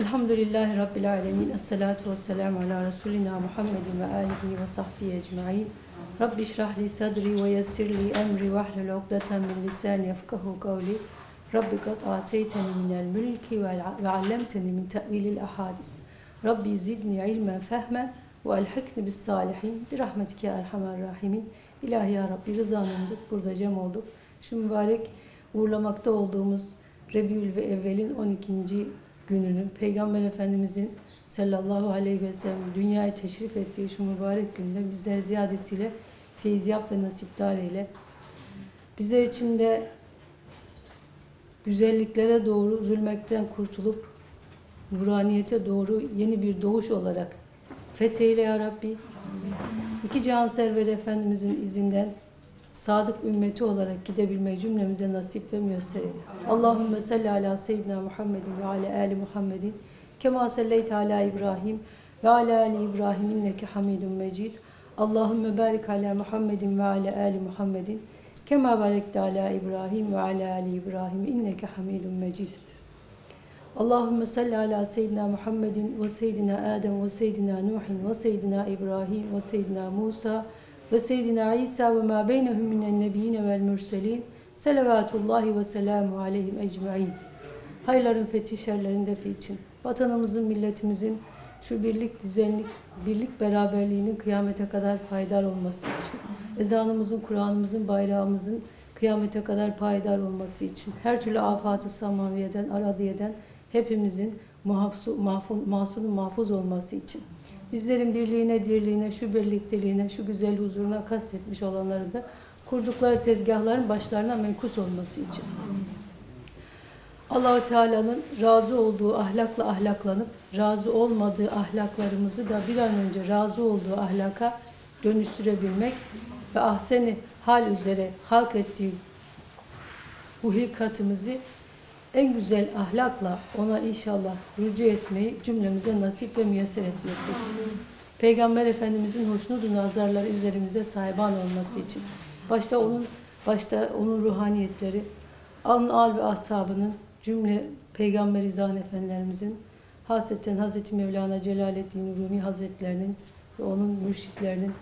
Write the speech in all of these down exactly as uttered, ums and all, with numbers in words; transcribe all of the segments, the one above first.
Elhamdülillahi Rabbil alemin. Esselatu vesselamu ala Resulina Muhammedin ve alihi ve sahbihi ecma'in. Rabbi şrahli sadri ve yessirli emri ve ahlul ukdeten min lisani yefkahu kavli. Rabbi kad ateyteni minel mülki ve allemteni min tevilil ahadis. Rabbi zidni ilmen fehmen ve elhikni bis salihin. Bir rahmetike erhamer rahimin. İlahi ya Rabbi rızan umduk. Burada cem olduk. Şu mübarek uğurlamakta olduğumuz Rebiül ve Evvel'in on ikinci gününün, Peygamber Efendimizin sallallahu aleyhi ve sellem dünyaya teşrif ettiği şu mübarek günde bizler ziyadesiyle feyziyat ve nasipdar eyle. Bizler için de güzelliklere doğru zulmekten kurtulup nuraniyete doğru yeni bir doğuş olarak fetheyle ya Rabbi. İki cihansever Efendimizin izinden sadık ümmeti olarak gidebilmeyi cümlemize nasip ve müyesser eyle. Allahümme salli ala seyyidina Muhammedin ve ala ali Muhammedin kema selleyte ala İbrahim ve ala ali İbrahim inneke hamidun mecid. Allahümme barik ala Muhammedin ve ala ali Muhammedin kema barekte ala İbrahim ve ala ali İbrahim inneke hamidun mecid. Allahümme salli ala seyyidina Muhammedin ve seyyidina Adem ve seyyidina Nuhin ve seyyidina İbrahim ve seyyidina Musa ve seyyidina İsa ve mâ beynehum minen nebiyyine vel mürselin selavatullahi ve selamu aleyhim ecmaîn. Hayırların fethi şerlerin defi için, vatanımızın, milletimizin şu birlik, düzenlik, birlik beraberliğinin kıyamete kadar payidar olması için, ezanımızın, Kur'an'ımızın, bayrağımızın kıyamete kadar payidar olması için, her türlü afat-ı samaviyeden, aradiyeden hepimizin mahsulun mahfuz olması için, bizlerin birliğine, dirliğine, şu birlikteliğine, şu güzel huzuruna kastetmiş olanları da kurdukları tezgahların başlarına menkus olması için. Allah-u Teala'nın razı olduğu ahlakla ahlaklanıp, razı olmadığı ahlaklarımızı da bir an önce razı olduğu ahlaka dönüştürebilmek ve ahsen-i hal üzere halk ettiği bu hilkatimizi en güzel ahlakla ona inşallah rücu etmeyi cümlemize nasip ve müyesser etmesi için. Peygamber Efendimizin hoşnut nazarları üzerimize sahiban olması için. Başta onun başta onun ruhaniyetleri, an al ve ashabının, cümle Peygamber-i Zan Efendilerimizin, hasreten Hazreti Mevlana Celaleddin Rumi Hazretlerinin ve onun mürşitlerinin,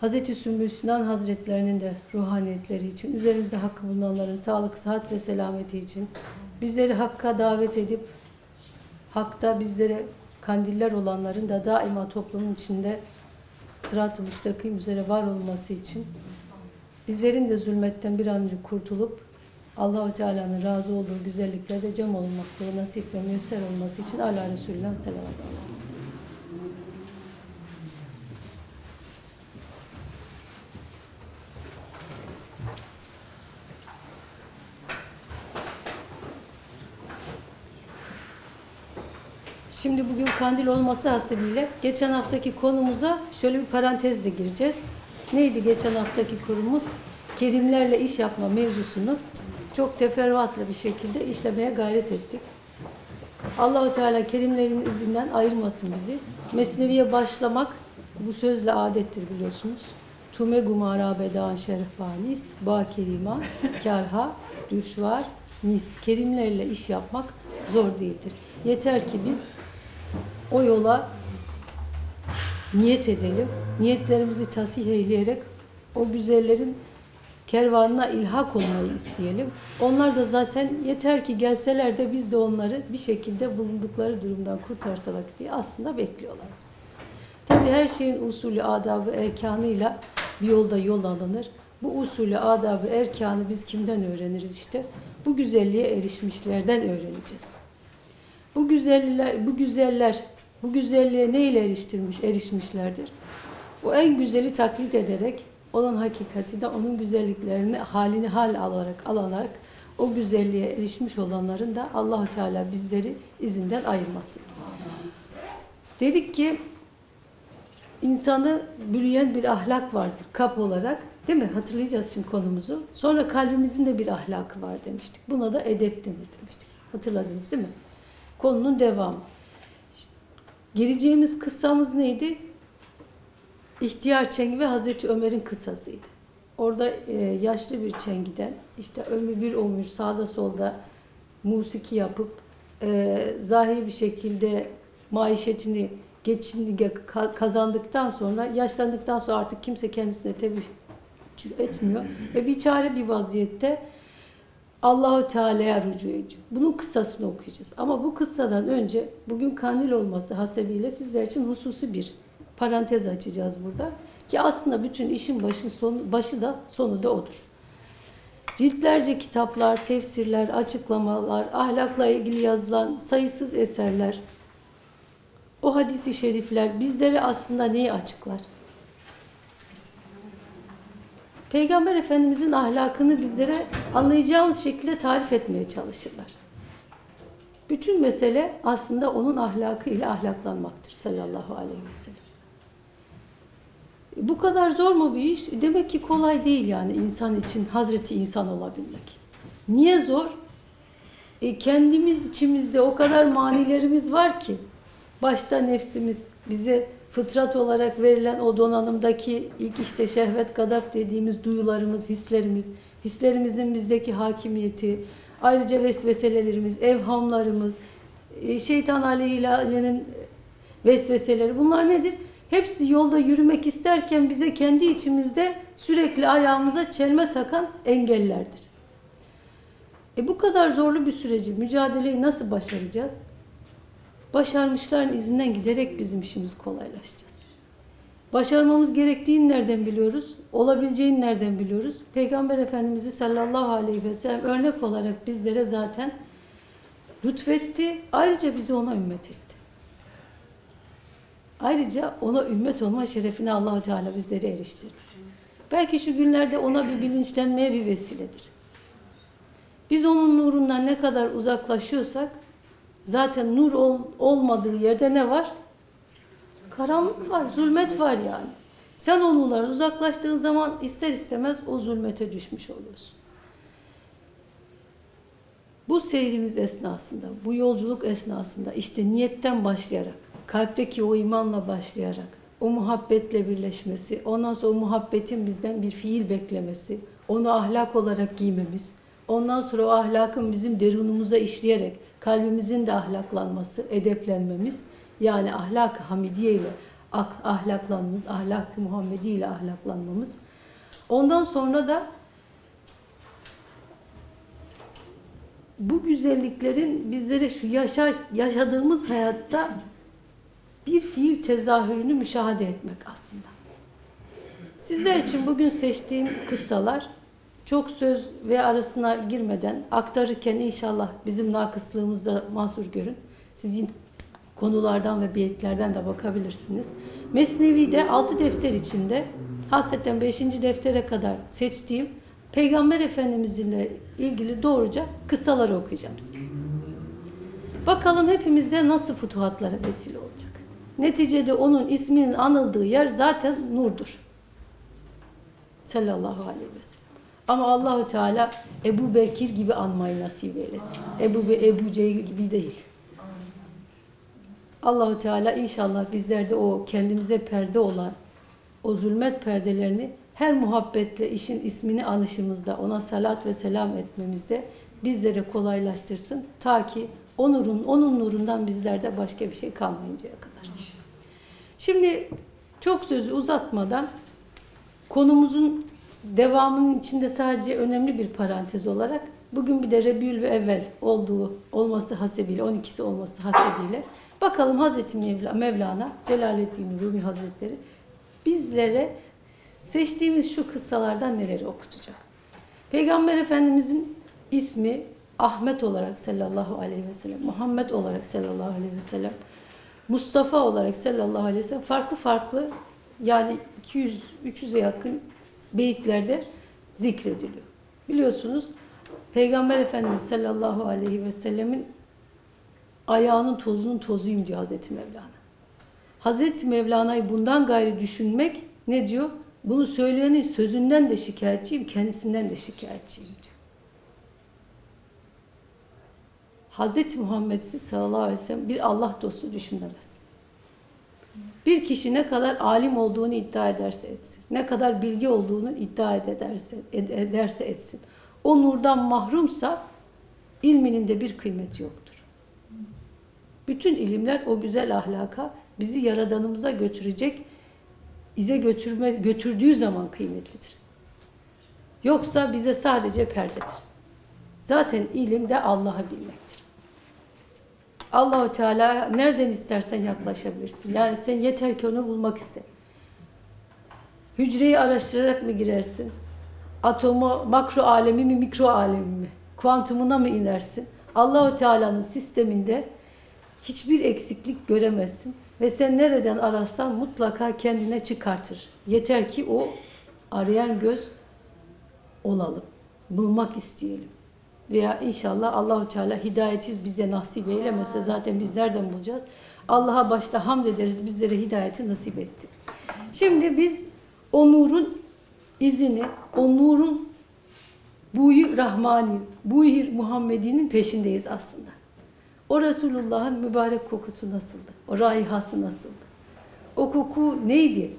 Hazreti Sümbül Sinan Hazretlerinin de ruhaniyetleri için, üzerimizde hakkı bulunanların sağlık, sıhhat ve selameti için, bizleri hakka davet edip, hakta bizlere kandiller olanların da daima toplumun içinde sırat-ı müstakim üzere var olması için, bizlerin de zulmetten bir an önce kurtulup, Allah-u Teala'nın razı olduğu güzelliklerde cem olmakları nasip ve müyesser olması için Ala Resulü'nden selamat olsun. Şimdi bugün kandil olması hasebiyle geçen haftaki konumuza şöyle bir parantezle gireceğiz. Neydi geçen haftaki konumuz? Kerimlerle iş yapma mevzusunu çok teferruatlı bir şekilde işlemeye gayret ettik. Allah-u Teala kerimlerin izinden ayırmasın bizi. Mesnevi'ye başlamak bu sözle adettir biliyorsunuz. Tume gumara bedaan şerhbanist, ba kerima, kerha, düşvar, nist. Kerimlerle iş yapmak zor değildir. Yeter ki biz o yola niyet edelim. Niyetlerimizi tasih eyleyerek o güzellerin kervanına ilhak olmayı isteyelim. Onlar da zaten yeter ki gelseler de biz de onları bir şekilde bulundukları durumdan kurtarsanak diye aslında bekliyorlar bizi. Tabii her şeyin usulü, adabı, erkanıyla bir yolda yol alınır. Bu usulü, adabı, erkanı biz kimden öğreniriz işte? Bu güzelliğe erişmişlerden öğreneceğiz. Bu güzeller, bu güzeller, bu güzelliğe neyle eriştirmiş, erişmişlerdir? O en güzeli taklit ederek, onun hakikati de onun güzelliklerini halini hal alarak, alarak o güzelliğe erişmiş olanların da Allah-u Teala bizleri izinden ayırmasın. Dedik ki, insanı bürüyen bir ahlak vardır kap olarak. Değil mi? Hatırlayacağız şimdi konumuzu. Sonra kalbimizin de bir ahlakı var demiştik. Buna da edep denir demiştik. Hatırladınız değil mi? Konunun devamı. Gireceğimiz kıssamız neydi? İhtiyar Çengi ve Hazreti Ömer'in kıssasıydı. Orada yaşlı bir çengiden, işte ömür bir ömür sağda solda musiki yapıp e, zahiri bir şekilde maişetini geçindiği kazandıktan sonra, yaşlandıktan sonra artık kimse kendisine teveccüh etmiyor ve bir çare bir vaziyette Allahu Teala'ya rücu ediyor. Bunun kıssasını okuyacağız. Ama bu kıssadan önce bugün kandil olması hasebiyle sizler için hususi bir parantez açacağız burada. Ki aslında bütün işin başı, sonu, başı da sonu da odur. Ciltlerce kitaplar, tefsirler, açıklamalar, ahlakla ilgili yazılan sayısız eserler, o hadis-i şerifler bizlere aslında neyi açıklar? Peygamber Efendimiz'in ahlakını bizlere anlayacağımız şekilde tarif etmeye çalışırlar. Bütün mesele aslında onun ahlakı ile ahlaklanmaktır sallallahu aleyhi ve sellem. Bu kadar zor mu bir iş? Demek ki kolay değil yani insan için Hazreti insan olabilmek. Niye zor? E kendimiz içimizde o kadar manilerimiz var ki, başta nefsimiz, bize fıtrat olarak verilen o donanımdaki ilk işte şehvet, gadap dediğimiz duyularımız, hislerimiz, hislerimizin bizdeki hakimiyeti, ayrıca vesveselerimiz, evhamlarımız, şeytan aleyhilenin vesveseleri, bunlar nedir? Hepsi yolda yürümek isterken bize kendi içimizde sürekli ayağımıza çelme takan engellerdir. E bu kadar zorlu bir süreci, mücadeleyi nasıl başaracağız? Başarmışların izinden giderek bizim işimiz kolaylaşacağız. Başarmamız gerektiğini nereden biliyoruz? Olabileceğini nereden biliyoruz? Peygamber Efendimiz'i sallallahu aleyhi ve sellem örnek olarak bizlere zaten lütfetti. Ayrıca bizi ona ümmet etti. Ayrıca ona ümmet olma şerefine Allah-u Teala bizleri eriştirdi. Belki şu günlerde ona bir bilinçlenmeye bir vesiledir. Biz onun nurundan ne kadar uzaklaşıyorsak, zaten nur ol, olmadığı yerde ne var? Karanlık var, zulmet var yani. Sen onlardan uzaklaştığın zaman ister istemez o zulmete düşmüş oluyorsun. Bu seyrimiz esnasında, bu yolculuk esnasında işte niyetten başlayarak, kalpteki o imanla başlayarak, o muhabbetle birleşmesi, ondan sonra o muhabbetin bizden bir fiil beklemesi, onu ahlak olarak giymemiz, ondan sonra o ahlakın bizim derunumuza işleyerek, kalbimizin de ahlaklanması, edeplenmemiz, yani ahlak-ı hamidiye ile ahlaklanmamız, ahlak-ı Muhammediye ile ahlaklanmamız. Ondan sonra da bu güzelliklerin bizlere şu yaşa, yaşadığımız hayatta bir fiil tezahürünü müşahede etmek aslında. Sizler için bugün seçtiğim kıssalar, çok söz ve arasına girmeden aktarırken inşallah bizim nakıslığımızda mahsur görün. Sizin konulardan ve beyitlerden de bakabilirsiniz. Mesnevi'de altı defter içinde, hasreten beşinci deftere kadar seçtiğim Peygamber Efendimiz'le ilgili doğruca kıssaları okuyacağım size. Bakalım hepimize nasıl futuhatlara vesile olacak. Neticede onun isminin anıldığı yer zaten nurdur. Sallallahu aleyhi ve sellem. Ama Allahu Teala Ebu Bekir gibi anmayı nasip eylesin. Ebu, Ebu Cehil gibi değil. Allahu Teala inşallah bizlerde o kendimize perde olan o zulmet perdelerini her muhabbetle işin ismini anışımızda, ona salat ve selam etmemizde bizlere kolaylaştırsın. Ta ki o nurun, onun nurundan bizlerde başka bir şey kalmayıncaya kadar. Şimdi çok sözü uzatmadan konumuzun devamının içinde sadece önemli bir parantez olarak bugün bir de Rebül ve Evvel olduğu olması hasebiyle, on ikisi olması hasebiyle bakalım Hazreti Mevlana Celaleddin Rumi Hazretleri bizlere seçtiğimiz şu kıssalardan neleri okutacak. Peygamber Efendimizin ismi Ahmet olarak sallallahu aleyhi ve sellem, Muhammed olarak sallallahu aleyhi ve sellem, Mustafa olarak sallallahu aleyhi ve sellem farklı farklı yani iki yüz üç yüze yakın beyitlerde zikrediliyor. Biliyorsunuz Peygamber Efendimiz sallallahu aleyhi ve sellemin ayağının tozunun tozuyum diyor Hazreti Mevlana. Hazreti Mevlana'yı bundan gayri düşünmek ne diyor? Bunu söyleyenin sözünden de şikayetçiyim, kendisinden de şikayetçiyim diyor. Hazreti Muhammed'siz sallallahu aleyhi ve sellem bir Allah dostu düşünemez. Bir kişi ne kadar alim olduğunu iddia ederse etsin, ne kadar bilgi olduğunu iddia ederse, ederse etsin, o nurdan mahrumsa ilminin de bir kıymeti yoktur. Bütün ilimler o güzel ahlaka, bizi Yaradanımıza götürecek, bize götürme, götürdüğü zaman kıymetlidir. Yoksa bize sadece perdedir. Zaten ilim de Allah'ı bilmektir. Allah-u Teala nereden istersen yaklaşabilirsin. Yani sen yeter ki onu bulmak iste. Hücreyi araştırarak mı girersin? Atomu, makro alemi mi, mikro alemi mi? Kuantumuna mı inersin? Allah-u Teala'nın sisteminde hiçbir eksiklik göremezsin. Ve sen nereden ararsan mutlaka kendine çıkartır. Yeter ki o arayan göz olalım. Bulmak isteyelim. Veya inşallah Allah-u Teala hidayetiz bize nasip eylemese zaten biz nereden bulacağız? Allah'a başta hamd ederiz, bizlere hidayeti nasip etti. Şimdi biz o nurun izini, o nurun buyu Rahmani, buyu Muhammedi'nin peşindeyiz aslında. O Resulullah'ın mübarek kokusu nasıldı? O raihası nasıldı? O koku neydi?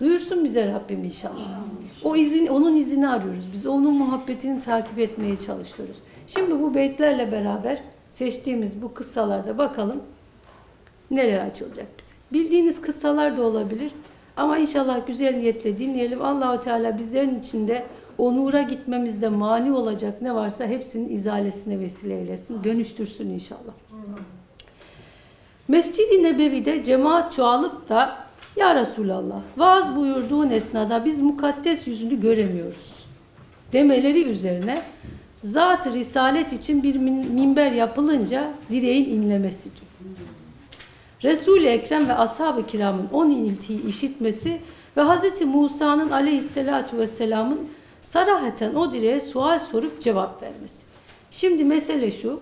Duyursun bize Rabbim inşallah. O izin, onun izini arıyoruz. Biz onun muhabbetini takip etmeye çalışıyoruz. Şimdi bu beytlerle beraber seçtiğimiz bu kıssalarda bakalım neler açılacak bize. Bildiğiniz kıssalar da olabilir ama inşallah güzel niyetle dinleyelim. Allah-u Teala bizlerin içinde o nura gitmemizde mani olacak ne varsa hepsinin izalesine vesile eylesin, dönüştürsün inşallah. Mescid-i Nebevi'de cemaat çoğalıp da "Ya Resulallah, vaaz buyurduğun esnada biz mukaddes yüzünü göremiyoruz." demeleri üzerine zat-ı risalet için bir minber yapılınca direğin inlemesi diyor. Resul-i Ekrem ve ashab-ı kiramın on iniltiyi işitmesi ve Hazreti Musa'nın aleyhissalatu vesselamın sarahaten o direğe sual sorup cevap vermesi. Şimdi mesele şu,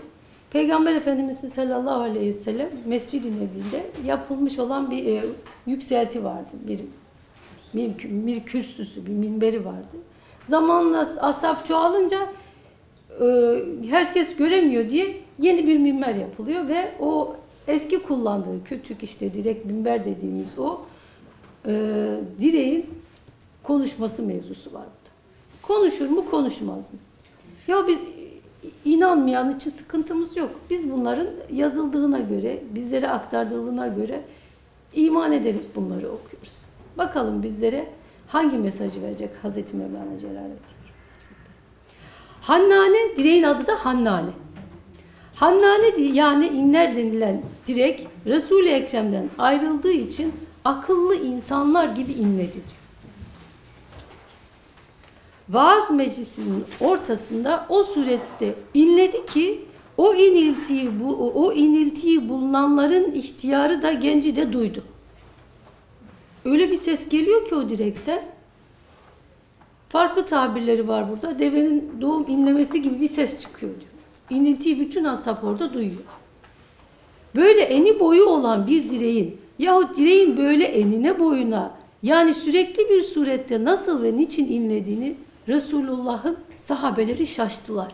Peygamber Efendimiz'in sallallahu aleyhi ve sellem Mescid-i Nebi'de yapılmış olan bir e, yükselti vardı. Bir, bir, bir kürsüsü, bir minberi vardı. Zamanla ashab çoğalınca e, herkes göremiyor diye yeni bir minber yapılıyor ve o eski kullandığı kütük işte direkt minber dediğimiz o e, direğin konuşması mevzusu vardı. Konuşur mu, konuşmaz mı? Ya biz inanmayan için sıkıntımız yok. Biz bunların yazıldığına göre, bizlere aktardığına göre iman ederek bunları okuyoruz. Bakalım bizlere hangi mesajı verecek Hazreti Mevlana Celaleddin. Hannane, direğin adı da Hannane. Hannane yani inler denilen direk, Resul-i Ekrem'den ayrıldığı için akıllı insanlar gibi inledi diyor. Vaaz meclisinin ortasında o surette inledi ki o iniltiyi bu o iniltiyi bulunanların ihtiyarı da genci de duydu. Öyle bir ses geliyor ki o direkten. Farklı tabirleri var burada. Devenin doğum inlemesi gibi bir ses çıkıyor diyor. İniltiyi bütün ashab orada duyuyor. Böyle eni boyu olan bir direğin yahut direğin böyle enine boyuna yani sürekli bir surette nasıl ve niçin inlediğini Resulullah'ın sahabeleri şaştılar.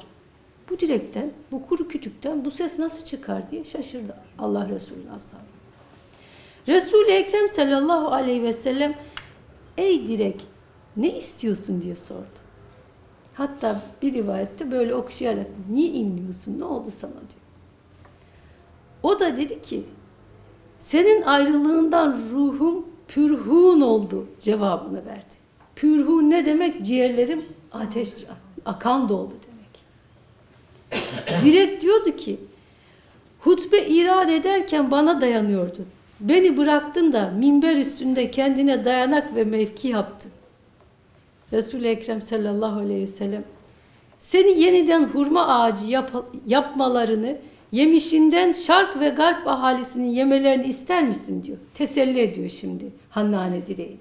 Bu direkten, bu kuru kütükten bu ses nasıl çıkar diye şaşırdı Allah Resulü Aleyhisselam. Resul-i Ekrem sallallahu aleyhi ve sellem "Ey direk, ne istiyorsun?" diye sordu. Hatta bir rivayette böyle okşayarak "Niye inliyorsun? Ne oldu sana?" diyor. O da dedi ki "Senin ayrılığından ruhum pürhûn oldu." cevabını verdi. Pürhûn ne demek? Ciğerlerim ateş akan doldu demek. Direkt diyordu ki hutbe irade ederken bana dayanıyordu. Beni bıraktın da minber üstünde kendine dayanak ve mevki yaptın. Resul-i Ekrem sallallahu aleyhi ve sellem seni yeniden hurma ağacı yap yapmalarını yemişinden şark ve garp ahalisinin yemelerini ister misin diyor. Teselli ediyor şimdi Hannane direği.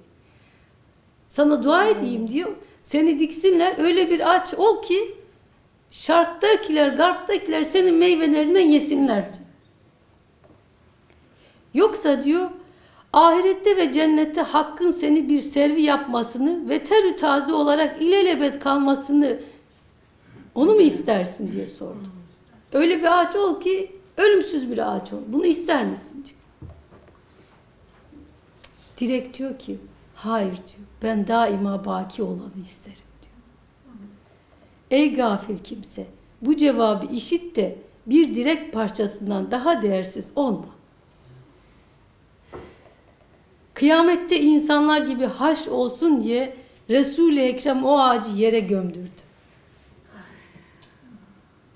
Sana dua edeyim diyor. Seni diksinler öyle bir ağaç ol ki şarktakiler, garptakiler senin meyvelerinden yesinler diyor. Yoksa diyor ahirette ve cennette hakkın seni bir servi yapmasını ve terü taze olarak ilelebet kalmasını onu mu istersin diye sordu. Öyle bir ağaç ol ki ölümsüz bir ağaç ol. Bunu ister misin diyor. Direkt diyor ki hayır diyor. Ben daima baki olanı isterim diyor. Ey gafil kimse bu cevabı işit de bir direk parçasından daha değersiz olma. Kıyamette insanlar gibi haş olsun diye Resul-i Ekrem o ağacı yere gömdürdü.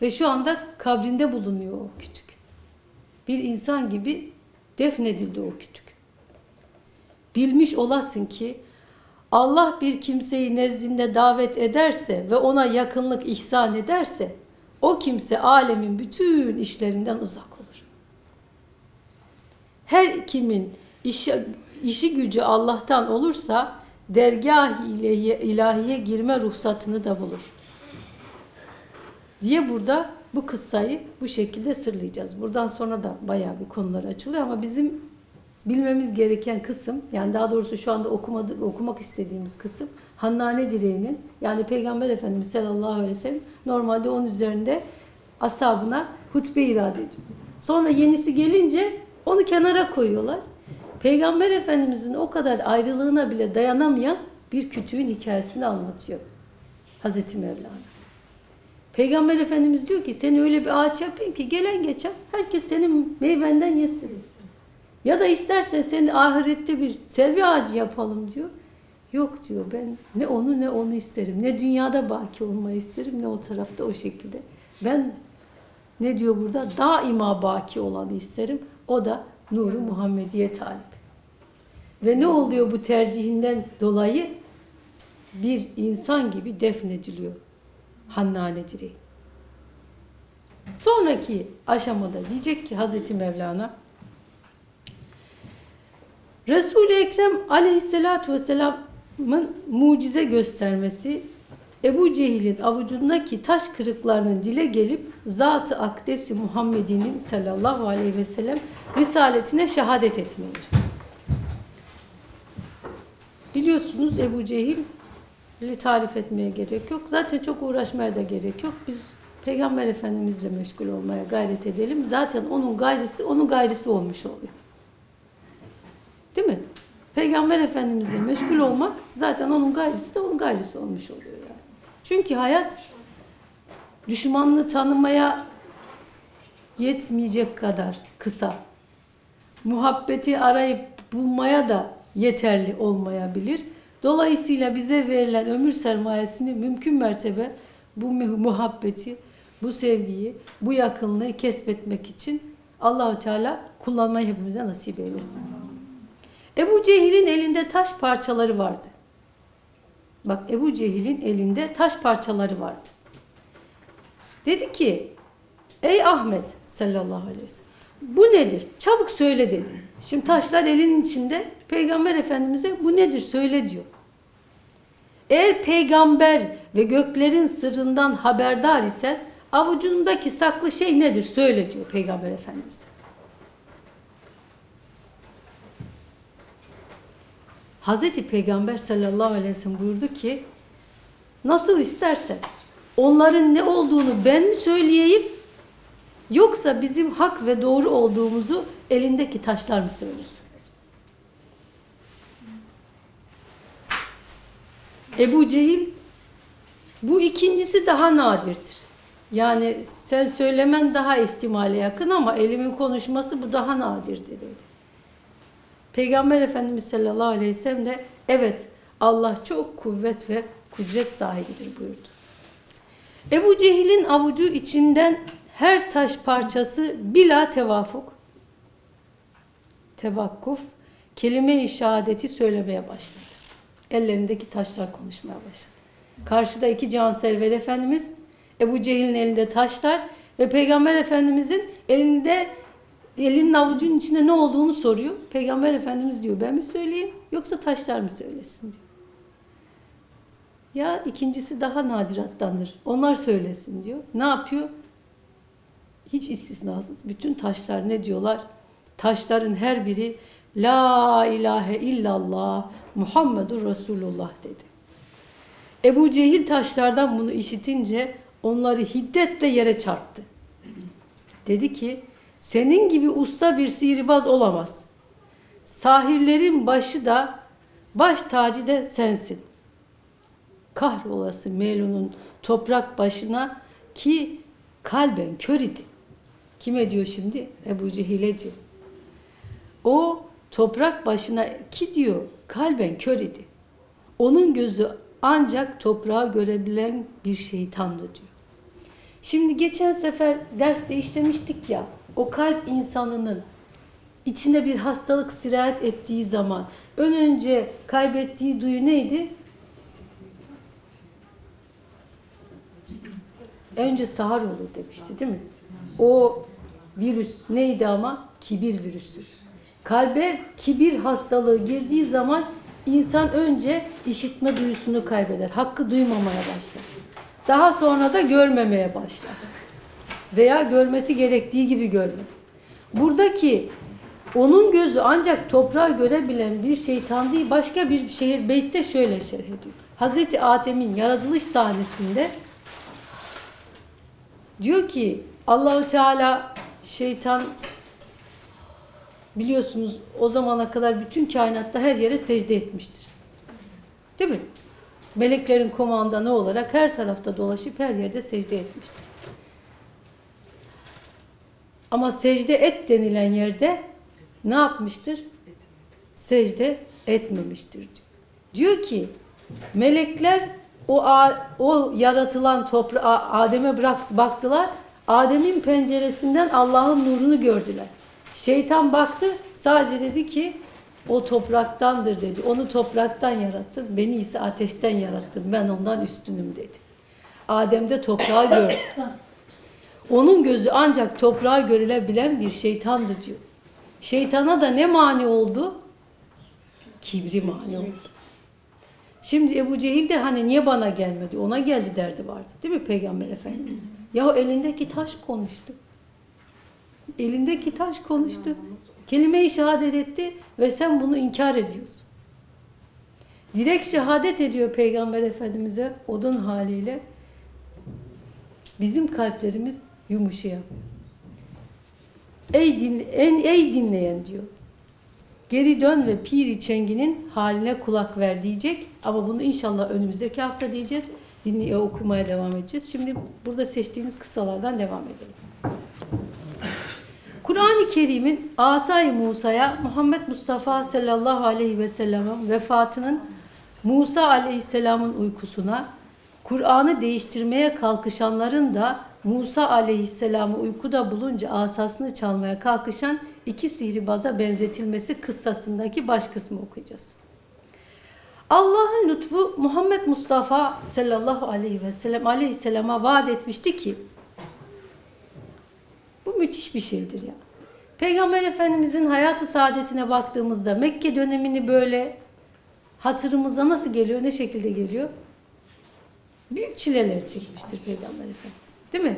Ve şu anda kabrinde bulunuyor o kütük. Bir insan gibi defnedildi o kütük. Bilmiş olasın ki Allah bir kimseyi nezdinde davet ederse ve ona yakınlık ihsan ederse o kimse alemin bütün işlerinden uzak olur. Her kimin işi, işi gücü Allah'tan olursa dergâh-ı ilahiye, ilahiye girme ruhsatını da bulur. Diye burada bu kıssayı bu şekilde sırlayacağız. Buradan sonra da bayağı bir konular açılıyor ama bizim bilmemiz gereken kısım, yani daha doğrusu şu anda okumadık, okumak istediğimiz kısım Hannane direğinin, yani Peygamber Efendimiz sallallahu aleyhi ve sellem normalde onun üzerinde ashabına hutbe irade ediyor. Sonra yenisi gelince onu kenara koyuyorlar. Peygamber Efendimiz'in o kadar ayrılığına bile dayanamayan bir kütüğün hikayesini anlatıyor Hazreti Mevlana. Peygamber Efendimiz diyor ki seni öyle bir ağaç yapayım ki gelen geçen herkes senin meyvenden yesin. Ya da istersen seni ahirette bir selvi ağacı yapalım diyor. Yok diyor, ben ne onu ne onu isterim. Ne dünyada baki olmayı isterim ne o tarafta o şekilde. Ben ne diyor burada, daima baki olanı isterim. O da Nur-u Muhammediye talip. Ve ne oluyor bu tercihinden dolayı? Bir insan gibi defnediliyor Hannane direği. Sonraki aşamada diyecek ki Hazreti Mevlana, Resul-i Ekrem aleyhissalatu vesselam'ın mucize göstermesi, Ebu Cehil'in avucundaki taş kırıklarının dile gelip Zat-ı Akdes-i Muhammedi'nin sallallahu aleyhi ve sellem risaletine şehadet etmeleri. Biliyorsunuz Ebu Cehil'i tarif etmeye gerek yok. Zaten çok uğraşmaya da gerek yok. Biz Peygamber Efendimizle meşgul olmaya gayret edelim. Zaten onun gayrisi, onun gayrisi olmuş oluyor. Değil mi? Peygamber Efendimizle meşgul olmak zaten onun gayrisi de onun gayrisi olmuş oluyor. Yani. Çünkü hayat düşmanını tanımaya yetmeyecek kadar kısa. Muhabbeti arayıp bulmaya da yeterli olmayabilir. Dolayısıyla bize verilen ömür sermayesini mümkün mertebe bu muhabbeti, bu sevgiyi, bu yakınlığı kesbetmek için Allah-u Teala kullanmayı hepimize nasip eylesin. Ebu Cehil'in elinde taş parçaları vardı. Bak Ebu Cehil'in elinde taş parçaları vardı. Dedi ki, ey Ahmet sallallahu aleyhi ve sellem, bu nedir? Çabuk söyle dedi. Şimdi taşlar elinin içinde, Peygamber Efendimiz'e bu nedir söyle diyor. Eğer peygamber ve göklerin sırrından haberdar isen avucundaki saklı şey nedir söyle diyor Peygamber Efendimiz'e. Hazreti Peygamber sallallahu aleyhi ve sellem buyurdu ki, nasıl istersen onların ne olduğunu ben mi söyleyeyim, yoksa bizim hak ve doğru olduğumuzu elindeki taşlar mı söylesin? Ebu Cehil, bu ikincisi daha nadirdir. Yani sen söylemen daha ihtimale yakın ama elimin konuşması bu daha nadir dedi. Peygamber Efendimiz sallallahu aleyhi ve sellem de evet Allah çok kuvvet ve kudret sahibidir buyurdu. Ebu Cehil'in avucu içinden her taş parçası bila tevafuk, tevakkuf, kelime-i şehadeti söylemeye başladı. Ellerindeki taşlar konuşmaya başladı. Karşıda iki cansever Efendimiz, Ebu Cehil'in elinde taşlar ve Peygamber Efendimiz'in elinde, elinin avucunun içinde ne olduğunu soruyor. Peygamber Efendimiz diyor ben mi söyleyeyim yoksa taşlar mı söylesin diyor. Ya ikincisi daha nadirattandır. Onlar söylesin diyor. Ne yapıyor? Hiç istisnasız. Bütün taşlar ne diyorlar? Taşların her biri La ilahe illallah Muhammedur Resulullah dedi. Ebu Cehil taşlardan bunu işitince onları hiddetle yere çarptı. Dedi ki senin gibi usta bir sihirbaz olamaz. Sahirlerin başı da baş tacı da sensin. Kahrolası Melun'un toprak başına ki kalben kör idi. Kime diyor şimdi? Ebu Cehil'e diyor. O toprak başına ki diyor kalben kör idi. Onun gözü ancak toprağı görebilen bir şeytandı diyor. Şimdi geçen sefer derste işlemiştik ya, o kalp insanının içine bir hastalık sirayet ettiği zaman ön önce kaybettiği duyu neydi? Önce sahar olur demişti değil mi? O virüs neydi ama? Kibir virüsü. Kalbe kibir hastalığı girdiği zaman insan önce işitme duyusunu kaybeder. Hakkı duymamaya başlar. Daha sonra da görmemeye başlar. Veya görmesi gerektiği gibi görmez. Buradaki onun gözü ancak toprağı görebilen bir şeytan değil, başka bir şehir beytte şöyle şerh ediyor. Hazreti Adem'in yaratılış sahnesinde diyor ki Allahu Teala şeytan, biliyorsunuz o zamana kadar bütün kainatta her yere secde etmiştir. Değil mi? Meleklerin komandanı olarak her tarafta dolaşıp her yerde secde etmiştir. Ama secde et denilen yerde ne yapmıştır? Secde etmemiştir. Diyor ki melekler o o yaratılan toprağa, Adem'e bıraktı, baktılar. Adem'in penceresinden Allah'ın nurunu gördüler. Şeytan baktı, sadece dedi ki o topraktandır dedi. Onu topraktan yarattın, beni ise ateşten yarattın. Ben ondan üstünüm dedi. Adem de toprağı gördü. Onun gözü ancak toprağa görülebilen bir şeytandı diyor. Şeytana da ne mani oldu? Kibri mani oldu. Şimdi Ebu Cehil de hani niye bana gelmedi, ona geldi derdi vardı. Değil mi Peygamber Efendimiz? Yahu elindeki taş konuştu. Elindeki taş konuştu. Kelime-i şehadet etti ve sen bunu inkar ediyorsun. Direkt şehadet ediyor Peygamber Efendimiz'e odun haliyle. Bizim kalplerimiz yumuşuyor. Ey, dinle, en, ey dinleyen diyor. Geri dön ve Piri Çengi'nin haline kulak ver diyecek. Ama bunu inşallah önümüzdeki hafta diyeceğiz. Dinleye okumaya devam edeceğiz. Şimdi burada seçtiğimiz kıssalardan devam edelim. Kur'an-ı Kerim'in Asa-i Musa'ya, Muhammed Mustafa sallallahu aleyhi ve sellem'in vefatının Musa aleyhisselamın uykusuna, Kur'an'ı değiştirmeye kalkışanların da Musa aleyhisselamı uykuda bulunca asasını çalmaya kalkışan iki sihirbaza benzetilmesi kıssasındaki baş kısmı okuyacağız. Allah'ın lütfu Muhammed Mustafa sallallahu aleyhi ve sellem aleyhisselama vaat etmişti ki, bu müthiş bir şeydir ya. Peygamber Efendimizin hayatı saadetine baktığımızda Mekke dönemini böyle hatırımıza nasıl geliyor, ne şekilde geliyor? Büyük çileler çekmiştir Peygamber Efendimiz. Değil mi?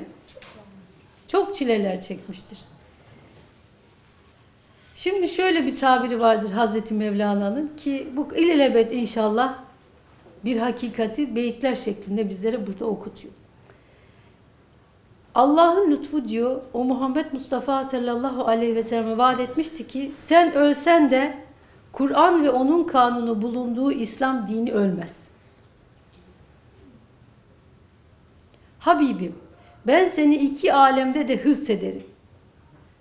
Çok çileler çekmiştir. Şimdi şöyle bir tabiri vardır Hazreti Mevlana'nın ki bu ilelebet inşallah bir hakikati beyitler şeklinde bizlere burada okutuyor. Allah'ın lütfu diyor o Muhammed Mustafa sallallahu aleyhi ve sellem'e vaat etmişti ki sen ölsen de Kur'an ve onun kanunu bulunduğu İslam dini ölmez. Habibim ben seni iki alemde de hıfzederim.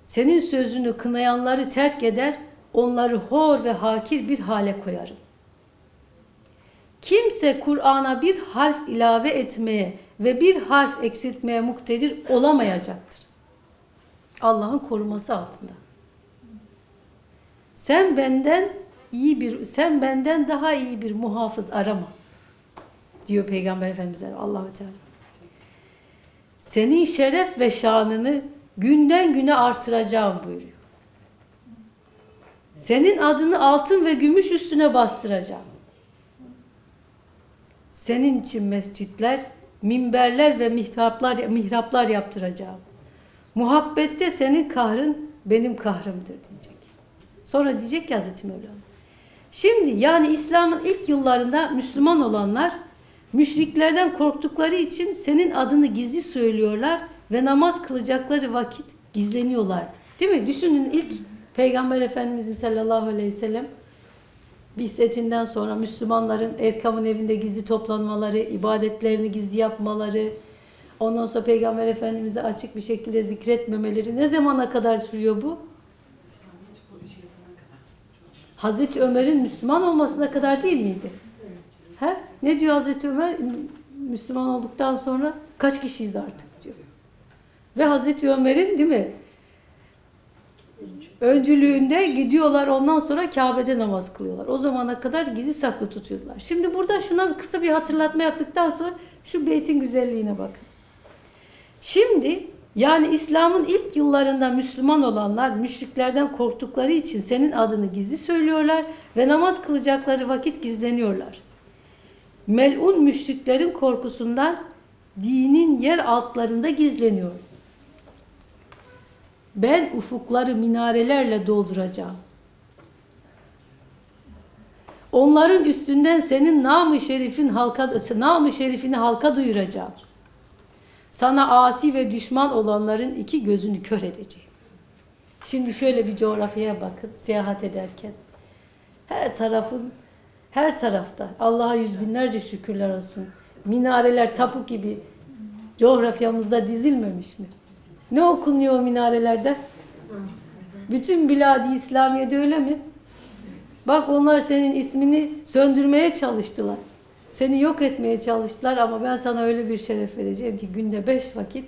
Senin sözünü kınayanları terk eder, onları hor ve hakir bir hale koyarım. Kimse Kur'an'a bir harf ilave etmeye ve bir harf eksiltmeye muktedir olamayacaktır. Allah'ın koruması altında. Sen benden iyi bir, sen benden daha iyi bir muhafız arama diyor Peygamber Efendimiz'e Allah-u Teala. Senin şeref ve şanını günden güne artıracağım buyuruyor. Senin adını altın ve gümüş üstüne bastıracağım. Senin için mescitler, minberler ve mihraplar, mihraplar yaptıracağım. Muhabbette senin kahrın benim kahrımdır diyecek. Sonra diyecek ki Hazreti Mevlana. Şimdi yani İslam'ın ilk yıllarında Müslüman olanlar müşriklerden korktukları için senin adını gizli söylüyorlar ve namaz kılacakları vakit gizleniyorlardı. Değil mi? Düşünün ilk Peygamber Efendimizin sallallahu aleyhi ve sellem Bi'setinden sonra Müslümanların Erkam'ın evinde gizli toplanmaları, ibadetlerini gizli yapmaları, Ondan sonra Peygamber Efendimiz'i açık bir şekilde zikretmemeleri ne zamana kadar sürüyor bu? Hazreti Ömer'in Müslüman olmasına kadar değil miydi? He? Ne diyor Hazreti Ömer? Müslüman olduktan sonra kaç kişiyiz artık diyor. Ve Hazreti Ömer'in değil mi? Öncülüğünde gidiyorlar, ondan sonra Kabe'de namaz kılıyorlar. O zamana kadar gizli saklı tutuyorlar. Şimdi burada şuna kısa bir hatırlatma yaptıktan sonra şu beytin güzelliğine bakın. Şimdi yani İslam'ın ilk yıllarında Müslüman olanlar müşriklerden korktukları için senin adını gizli söylüyorlar ve namaz kılacakları vakit gizleniyorlar. Mel'un müşriklerin korkusundan dinin yer altlarında gizleniyor. Ben ufukları minarelerle dolduracağım. Onların üstünden senin nam-ı şerifin halka, nam-ı şerifini halka duyuracağım. Sana asi ve düşman olanların iki gözünü kör edeceğim. Şimdi şöyle bir coğrafyaya bakın seyahat ederken. Her tarafın, her tarafta Allah'a yüz binlerce şükürler olsun. Minareler tapu gibi coğrafyamızda dizilmemiş mi? Ne okunuyor o minarelerde? Bütün bilad-i İslamiye'de öyle mi? Bak onlar senin ismini söndürmeye çalıştılar. Seni yok etmeye çalıştılar ama ben sana öyle bir şeref vereceğim ki günde beş vakit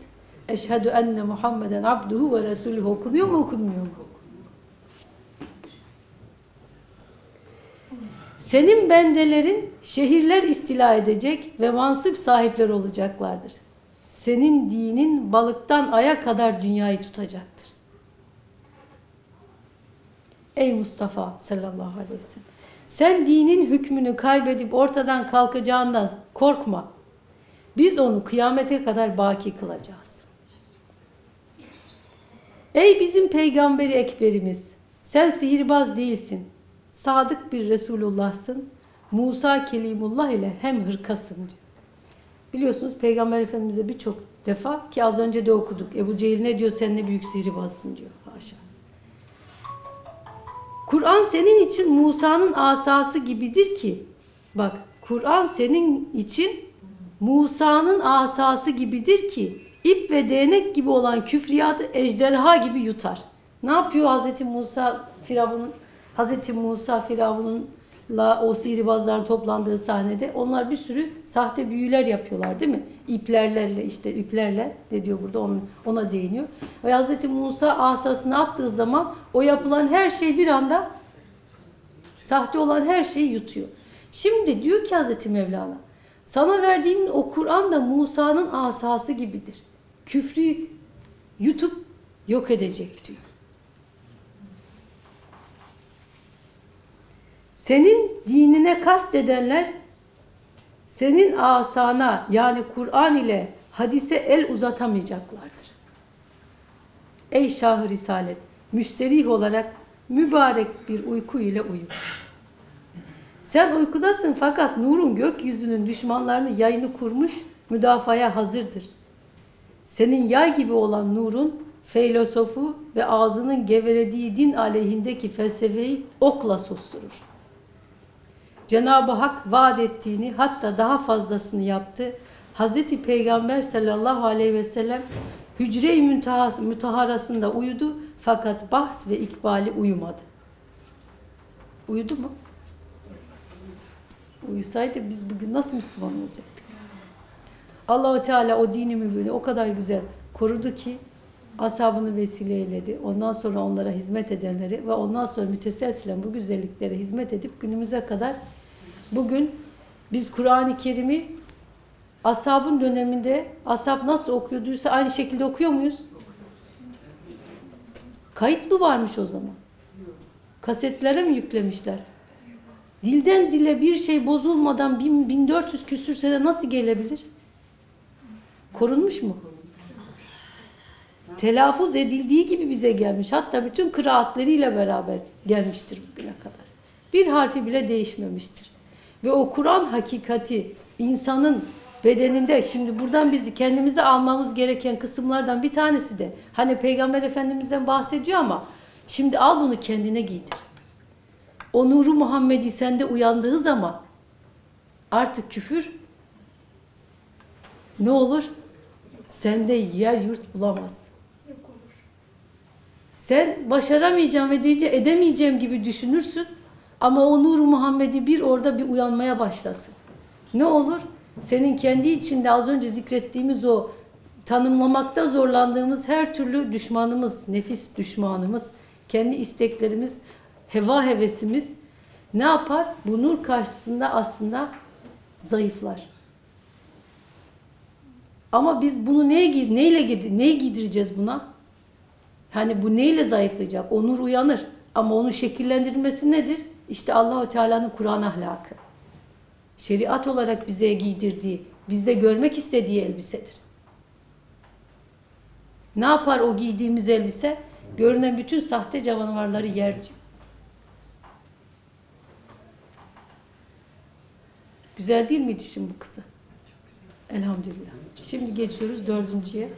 Eşhedü enne Muhammeden abduhu ve resulühü okunuyor mu okunmuyor mu? Senin bendelerin şehirler istila edecek ve mansıp sahipler olacaklardır. Senin dinin balıktan aya kadar dünyayı tutacaktır. Ey Mustafa sallallahu aleyhi ve sellem. Sen dinin hükmünü kaybedip ortadan kalkacağından korkma. Biz onu kıyamete kadar baki kılacağız. Ey bizim peygamberi ekberimiz. Sen sihirbaz değilsin. Sadık bir Resulullah'sın. Musa Kelimullah ile hem hırkasın diyor. Biliyorsunuz Peygamber Efendimiz'e birçok defa ki az önce de okuduk. Ebu Cehil ne diyor? Sen ne büyük sihirbazsın diyor. Haşa. Kur'an senin için Musa'nın asası gibidir ki bak Kur'an senin için Musa'nın asası gibidir ki ip ve değnek gibi olan küfriyatı ejderha gibi yutar. Ne yapıyor Hazreti Musa Firavun'un Hazreti Musa Firavun'un La, o sihirbazların toplandığı sahnede onlar bir sürü sahte büyüler yapıyorlar değil mi? İplerlerle işte iplerle ne diyor burada ona, ona değiniyor. Ve Hz. Musa asasını attığı zaman o yapılan her şey bir anda sahte olan her şeyi yutuyor. Şimdi diyor ki Hz. Mevlana sana verdiğim o Kur'an da Musa'nın asası gibidir. Küfrü yutup yok edecek diyor. Senin dinine kastedenler senin asana yani Kur'an ile hadise el uzatamayacaklardır. Ey Şah-ı Risalet, müsterih olarak mübarek bir uyku ile uyu. Sen uykudasın fakat nurun gökyüzünün düşmanlarını yayını kurmuş müdafaya hazırdır. Senin yay gibi olan nurun filozofu ve ağzının gevelediği din aleyhindeki felsefeyi okla susturur. Cenab-ı Hak vaat ettiğini hatta daha fazlasını yaptı. Hazreti Peygamber sallallahu aleyhi ve sellem hücre-i mütaharasında uyudu fakat baht ve ikbali uyumadı. Uyudu mu? Uyusaydı biz bugün nasıl Müslüman olacaktık? Allah-u Teala o dini mübini o kadar güzel korudu ki ashabını vesile eyledi. Ondan sonra onlara hizmet edenleri ve ondan sonra müteselsilen bu güzelliklere hizmet edip günümüze kadar bugün biz Kur'an-ı Kerim'i ashabın döneminde ashab nasıl okuyorduysa aynı şekilde okuyor muyuz? Kayıt mı varmış o zaman? Kasetlere mi yüklemişler? Dilden dile bir şey bozulmadan bin dört yüz küsür sene nasıl gelebilir? Korunmuş mu? Telaffuz edildiği gibi bize gelmiş. Hatta bütün kıraatleriyle beraber gelmiştir bugüne kadar. Bir harfi bile değişmemiştir. Ve o Kur'an hakikati insanın bedeninde, şimdi buradan bizi kendimize almamız gereken kısımlardan bir tanesi de, hani Peygamber Efendimiz'den bahsediyor ama şimdi al bunu kendine giydir. O nuru Muhammed'i sende uyandığı zaman artık küfür ne olur? sende yer yurt bulamaz. Yok olur. Sen başaramayacağım ve diyece edemeyeceğim gibi düşünürsün ama o Nur-u Muhammed'i bir orada bir uyanmaya başlasın. Ne olur? Senin kendi içinde az önce zikrettiğimiz o tanımlamakta zorlandığımız her türlü düşmanımız, nefis düşmanımız, kendi isteklerimiz, heva hevesimiz ne yapar? Bu nur karşısında aslında zayıflar. Ama biz bunu neye, neyle neyi giydireceğiz buna? Hani bu neyle zayıflayacak? O nur uyanır. Ama onun şekillendirilmesi nedir? İşte Allahu Teala'nın Kur'an ahlakı. Şeriat olarak bize giydirdiği, bizde görmek istediği elbisedir. Ne yapar o giydiğimiz elbise? Görünen bütün sahte canavarları yer diyor. Güzel değil miydi şimdi bu kısa? Elhamdülillah. Şimdi geçiyoruz dördüncüye.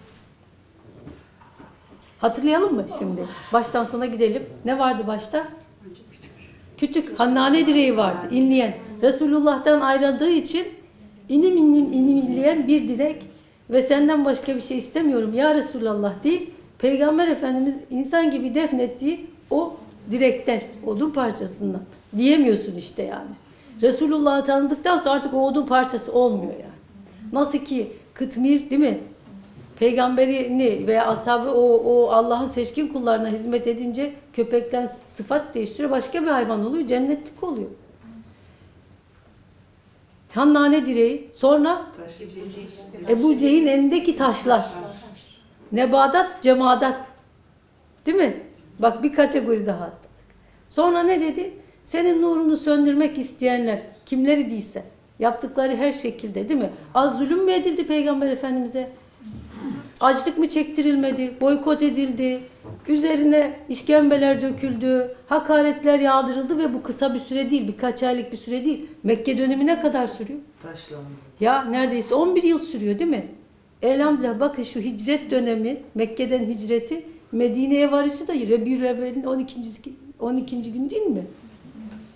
Hatırlayalım mı şimdi? Baştan sona gidelim. Ne vardı başta? Kütük. Hannane direği vardı. İnleyen. Resulullah'tan ayrıldığı için inim inim inim inleyen bir dilek ve senden başka bir şey istemiyorum ya Resulallah deyip Peygamber Efendimiz insan gibi defnettiği o direkten, odun parçasından diyemiyorsun işte yani. Resulullah'ı tanıdıktan sonra artık o odun parçası olmuyor yani. Nasıl ki Kıtmir değil mi? Peygamberini veya ashabı o, o Allah'ın seçkin kullarına hizmet edince köpekten sıfat değiştiriyor. Başka bir hayvan oluyor. Cennetlik oluyor. Hannane direği. Sonra Ebu Cehil'in elindeki taşlar. Nebadat, cemadat. Değil mi? Bak bir kategori daha atladık. Sonra ne dedi? Senin nurunu söndürmek isteyenler kimleri değilse yaptıkları her şekilde değil mi? Az zulüm mü edildi Peygamber Efendimiz'e? Açlık mı çektirilmedi? Boykot edildi. Üzerine işkembeler döküldü. Hakaretler yağdırıldı ve bu kısa bir süre değil. Birkaç aylık bir süre değil. Mekke dönemi ne kadar sürüyor? Taşlandı. Ya neredeyse on bir yıl sürüyor değil mi? Elhamdülillah bakın şu hicret dönemi, Mekke'den hicreti, Medine'ye varışı da Rebiyül Evvel'in on ikinci, on ikinci gün değil mi?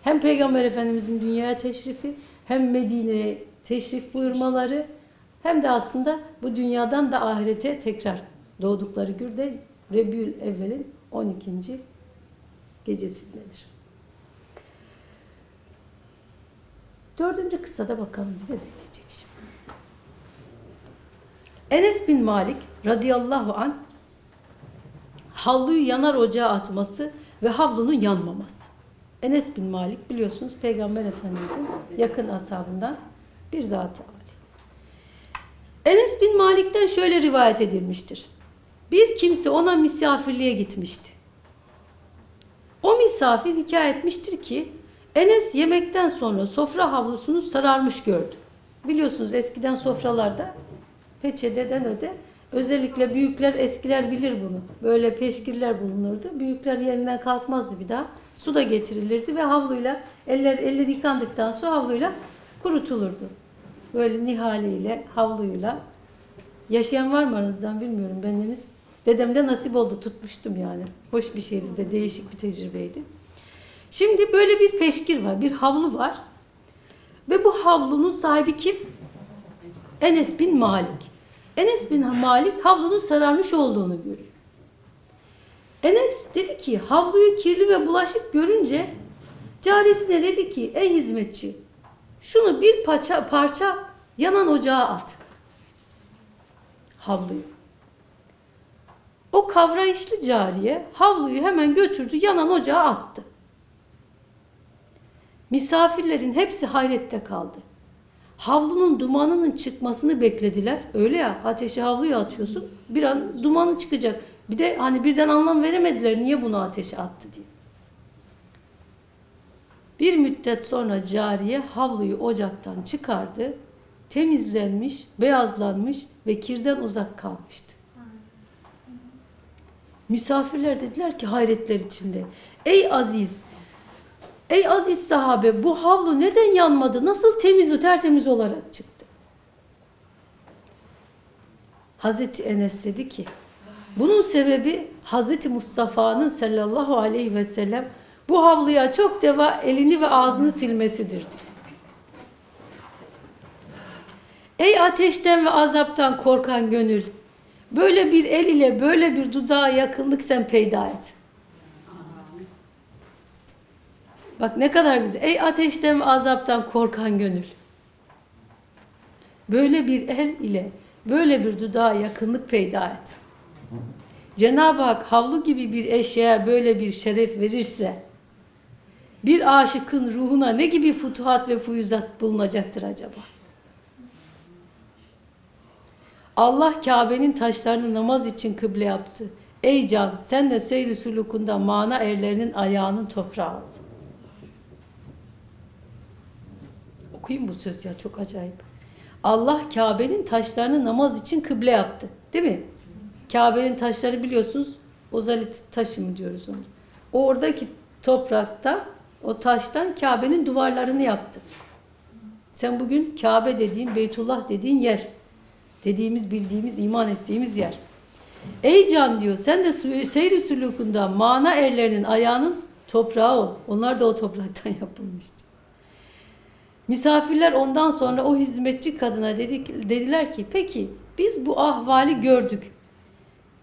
Hem Peygamber Efendimiz'in dünyaya teşrifi, hem Medine'ye teşrif buyurmaları, hem de aslında bu dünyadan da ahirete tekrar doğdukları günde Rebiyül Evvel'in on ikinci gecesindedir. Dördüncü kıssada bakalım bize ne diyecek şimdi. Enes bin Malik radıyallahu anh havluyu yanar ocağa atması ve havlunun yanmaması. Enes bin Malik biliyorsunuz Peygamber Efendimiz'in yakın ashabından bir zat-ı âli. Enes bin Malik'ten şöyle rivayet edilmiştir. Bir kimse ona misafirliğe gitmişti. O misafir hikaye etmiştir ki Enes yemekten sonra sofra havlusunu sararmış gördü. Biliyorsunuz eskiden sofralarda peçeteden öde. Özellikle büyükler, eskiler bilir bunu. Böyle peşkirler bulunurdu. Büyükler yerinden kalkmazdı bir daha. Su da getirilirdi ve havluyla, eller, eller yıkandıktan sonra havluyla kurutulurdu. Böyle nihaleyle, havluyla. Yaşayan var mı aranızdan bilmiyorum. Bendeniz, dedemde nasip oldu, tutmuştum yani. Hoş bir şeydi de, değişik bir tecrübeydi. Şimdi böyle bir peşkir var, bir havlu var. Ve bu havlunun sahibi kim? Enes bin Malik. Enes bin Malik havlunun sararmış olduğunu görüyor. Enes dedi ki havluyu kirli ve bulaşık görünce carisine dedi ki ey hizmetçi şunu bir parça, parça yanan ocağa at. Havluyu. O kavrayışlı cariye havluyu hemen götürdü yanan ocağa attı. Misafirlerin hepsi hayrette kaldı. Havlunun dumanının çıkmasını beklediler. Öyle ya ateşe havluyu atıyorsun bir an dumanı çıkacak. Bir de hani birden anlam veremediler niye bunu ateşe attı diye. Bir müddet sonra cariye havluyu ocaktan çıkardı. Temizlenmiş, beyazlanmış ve kirden uzak kalmıştı. Misafirler dediler ki hayretler içinde. Ey aziz! Ey aziz sahabe bu havlu neden yanmadı? Nasıl temiz, tertemiz olarak çıktı? Hazreti Enes dedi ki bunun sebebi Hazreti Mustafa'nın sallallahu aleyhi ve sellem bu havluya çok deva elini ve ağzını silmesidir. Ey ateşten ve azaptan korkan gönül Böyle bir el ile böyle bir dudağa yakınlık sen peyda et. Bak ne kadar güzel. Ey ateşten ve azaptan korkan gönül. Böyle bir el ile böyle bir dudağa yakınlık peyda et. Cenab-ı Hak havlu gibi bir eşyaya böyle bir şeref verirse bir aşıkın ruhuna ne gibi futuhat ve fuyuzat bulunacaktır acaba? Allah Kabe'nin taşlarını namaz için kıble yaptı. Ey can, sen de seyr-i sulukunda mana erlerinin ayağının toprağı ol. Okuyayım bu söz ya, çok acayip. Allah Kabe'nin taşlarını namaz için kıble yaptı. Değil mi? Kabe'nin taşları biliyorsunuz, ozalit taşı mı diyoruz onu. O oradaki toprakta, o taştan Kabe'nin duvarlarını yaptı. Sen bugün Kabe dediğin, Beytullah dediğin yer. Dediğimiz, bildiğimiz, iman ettiğimiz yer. Ey can diyor, sen de seyri sülükunda mana erlerinin ayağının toprağı ol. Onlar da o topraktan yapılmıştı. Misafirler ondan sonra o hizmetçi kadına dedik, dediler ki, peki biz bu ahvali gördük.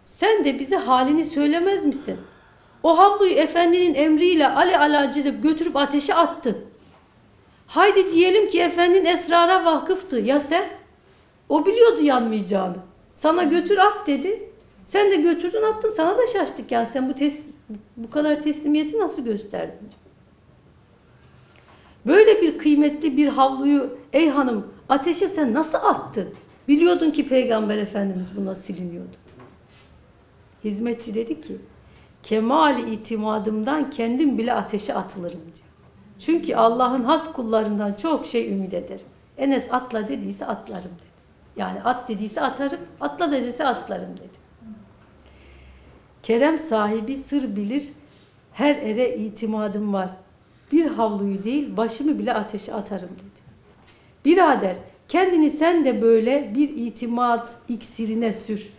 Sen de bize halini söylemez misin? O havluyu efendinin emriyle alelacele götürüp ateşe attı. Haydi diyelim ki efendinin esrara vakıftı. Ya sen? O biliyordu yanmayacağını. Sana götür at dedi. Sen de götürdün attın. Sana da şaştık yani. Sen bu, bu kadar teslimiyeti nasıl gösterdin? Böyle bir kıymetli bir havluyu ey hanım ateşe sen nasıl attın? Biliyordun ki Peygamber Efendimiz buna siliniyordu. Hizmetçi dedi ki kemal-i itimadımdan kendim bile ateşe atılırım diyor. Çünkü Allah'ın has kullarından çok şey ümit ederim. Enes atla dediyse atlarım dedi. Yani at dediyse atarım, atla dediyse atlarım dedi. Kerem sahibi sır bilir, her ere itimadım var. Bir havluyu değil, başımı bile ateşe atarım dedi. Birader, kendini sen de böyle bir itimat iksirine sür.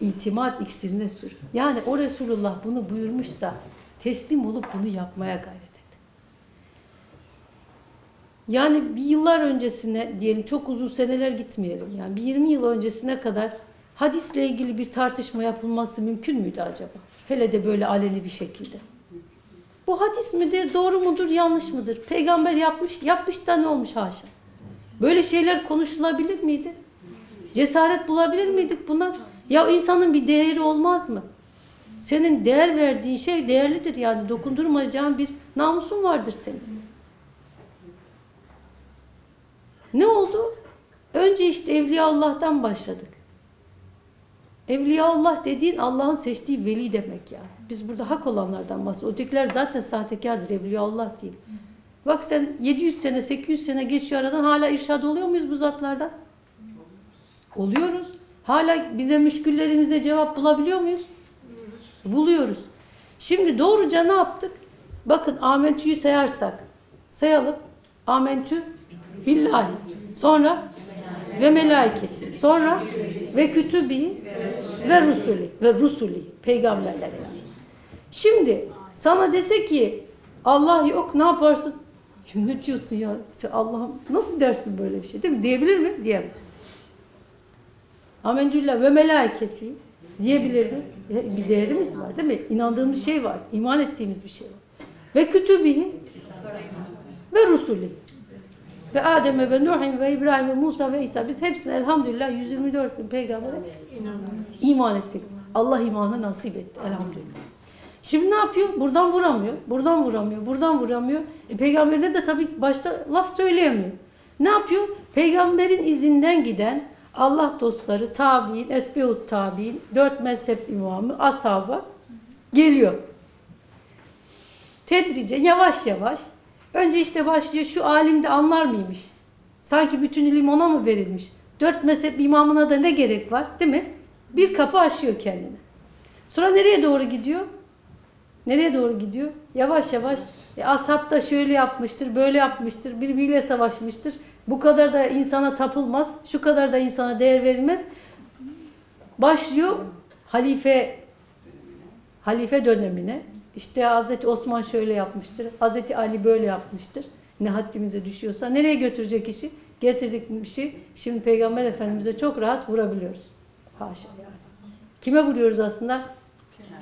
İtimat iksirine sür. Yani o Resulullah bunu buyurmuşsa, teslim olup bunu yapmaya gayret et. Yani bir yıllar öncesine diyelim, çok uzun seneler gitmeyelim. Yani bir yirmi yıl öncesine kadar hadisle ilgili bir tartışma yapılması mümkün müydü acaba? Hele de böyle aleni bir şekilde. Bu hadis midir, doğru mudur, yanlış mıdır? Peygamber yapmış, yapmış da ne olmuş haşa? Böyle şeyler konuşulabilir miydi? Cesaret bulabilir miydik buna? Ya insanın bir değeri olmaz mı? Senin değer verdiğin şey değerlidir yani. Dokundurmayacağın bir namusun vardır senin. Ne oldu? Önce işte Evliyaullah'tan başladık. Evliyaullah dediğin Allah'ın seçtiği veli demek yani. Biz burada hak olanlardan bahsediyoruz. Ötekiler zaten sahtekardır, Evliyaullah değil. Bak sen yedi yüz sene, sekiz yüz sene geçiyor aradan, hala irşad oluyor muyuz bu zatlardan? Oluyoruz. Hala bize müşküllerimize cevap bulabiliyor muyuz? Buluyoruz. Şimdi doğruca ne yaptık? Bakın Amentü'yü sayarsak, sayalım. Amentü billahi. Sonra ve melaiketi. Sonra ve kütübi ve rusuli. Ve rusuli. Peygamberler. Şimdi sana dese ki Allah yok, ne yaparsın? Ne diyorsun ya? Allah'ım nasıl dersin böyle bir şey? Değil mi? Diyebilir mi? Diyemez. Amendülillah ve melaketi diyebilirdim. Bir değerimiz var değil mi? İnandığımız şey var. İman ettiğimiz bir şey var. Ve kütübihi ve rusulü. Ve Adem'e ve Nuh'in ve İbrahim ve Musa ve İsa. Biz hepsine elhamdülillah yüz yirmi dört bin peygambere iman ettik. Allah imanı nasip etti elhamdülillah. Şimdi ne yapıyor? Buradan vuramıyor. Buradan vuramıyor. Buradan vuramıyor. E, peygamberde de tabii başta laf söyleyemiyor. Ne yapıyor? Peygamberin izinden giden Allah dostları, tabi'in, etbeut tabi'in, dört mezhep imamı, ashaba geliyor. Tedrice, yavaş yavaş. Önce işte başlıyor, şu alim de anlar mıymış? Sanki bütün ilim ona mı verilmiş? Dört mezhep imamına da ne gerek var, değil mi? Bir kapı aşıyor kendine. Sonra nereye doğru gidiyor? Nereye doğru gidiyor? Yavaş yavaş. E, ashab da şöyle yapmıştır, böyle yapmıştır, birbiriyle savaşmıştır. Bu kadar da insana tapılmaz, şu kadar da insana değer verilmez. Başlıyor halife halife dönemine. İşte Hazreti Osman şöyle yapmıştır, Hazreti Ali böyle yapmıştır. Ne haddimize düşüyorsa nereye götürecek işi? getirdiğimizi şimdi Peygamber Efendimiz'e çok rahat vurabiliyoruz. Haşa. Kime vuruyoruz aslında?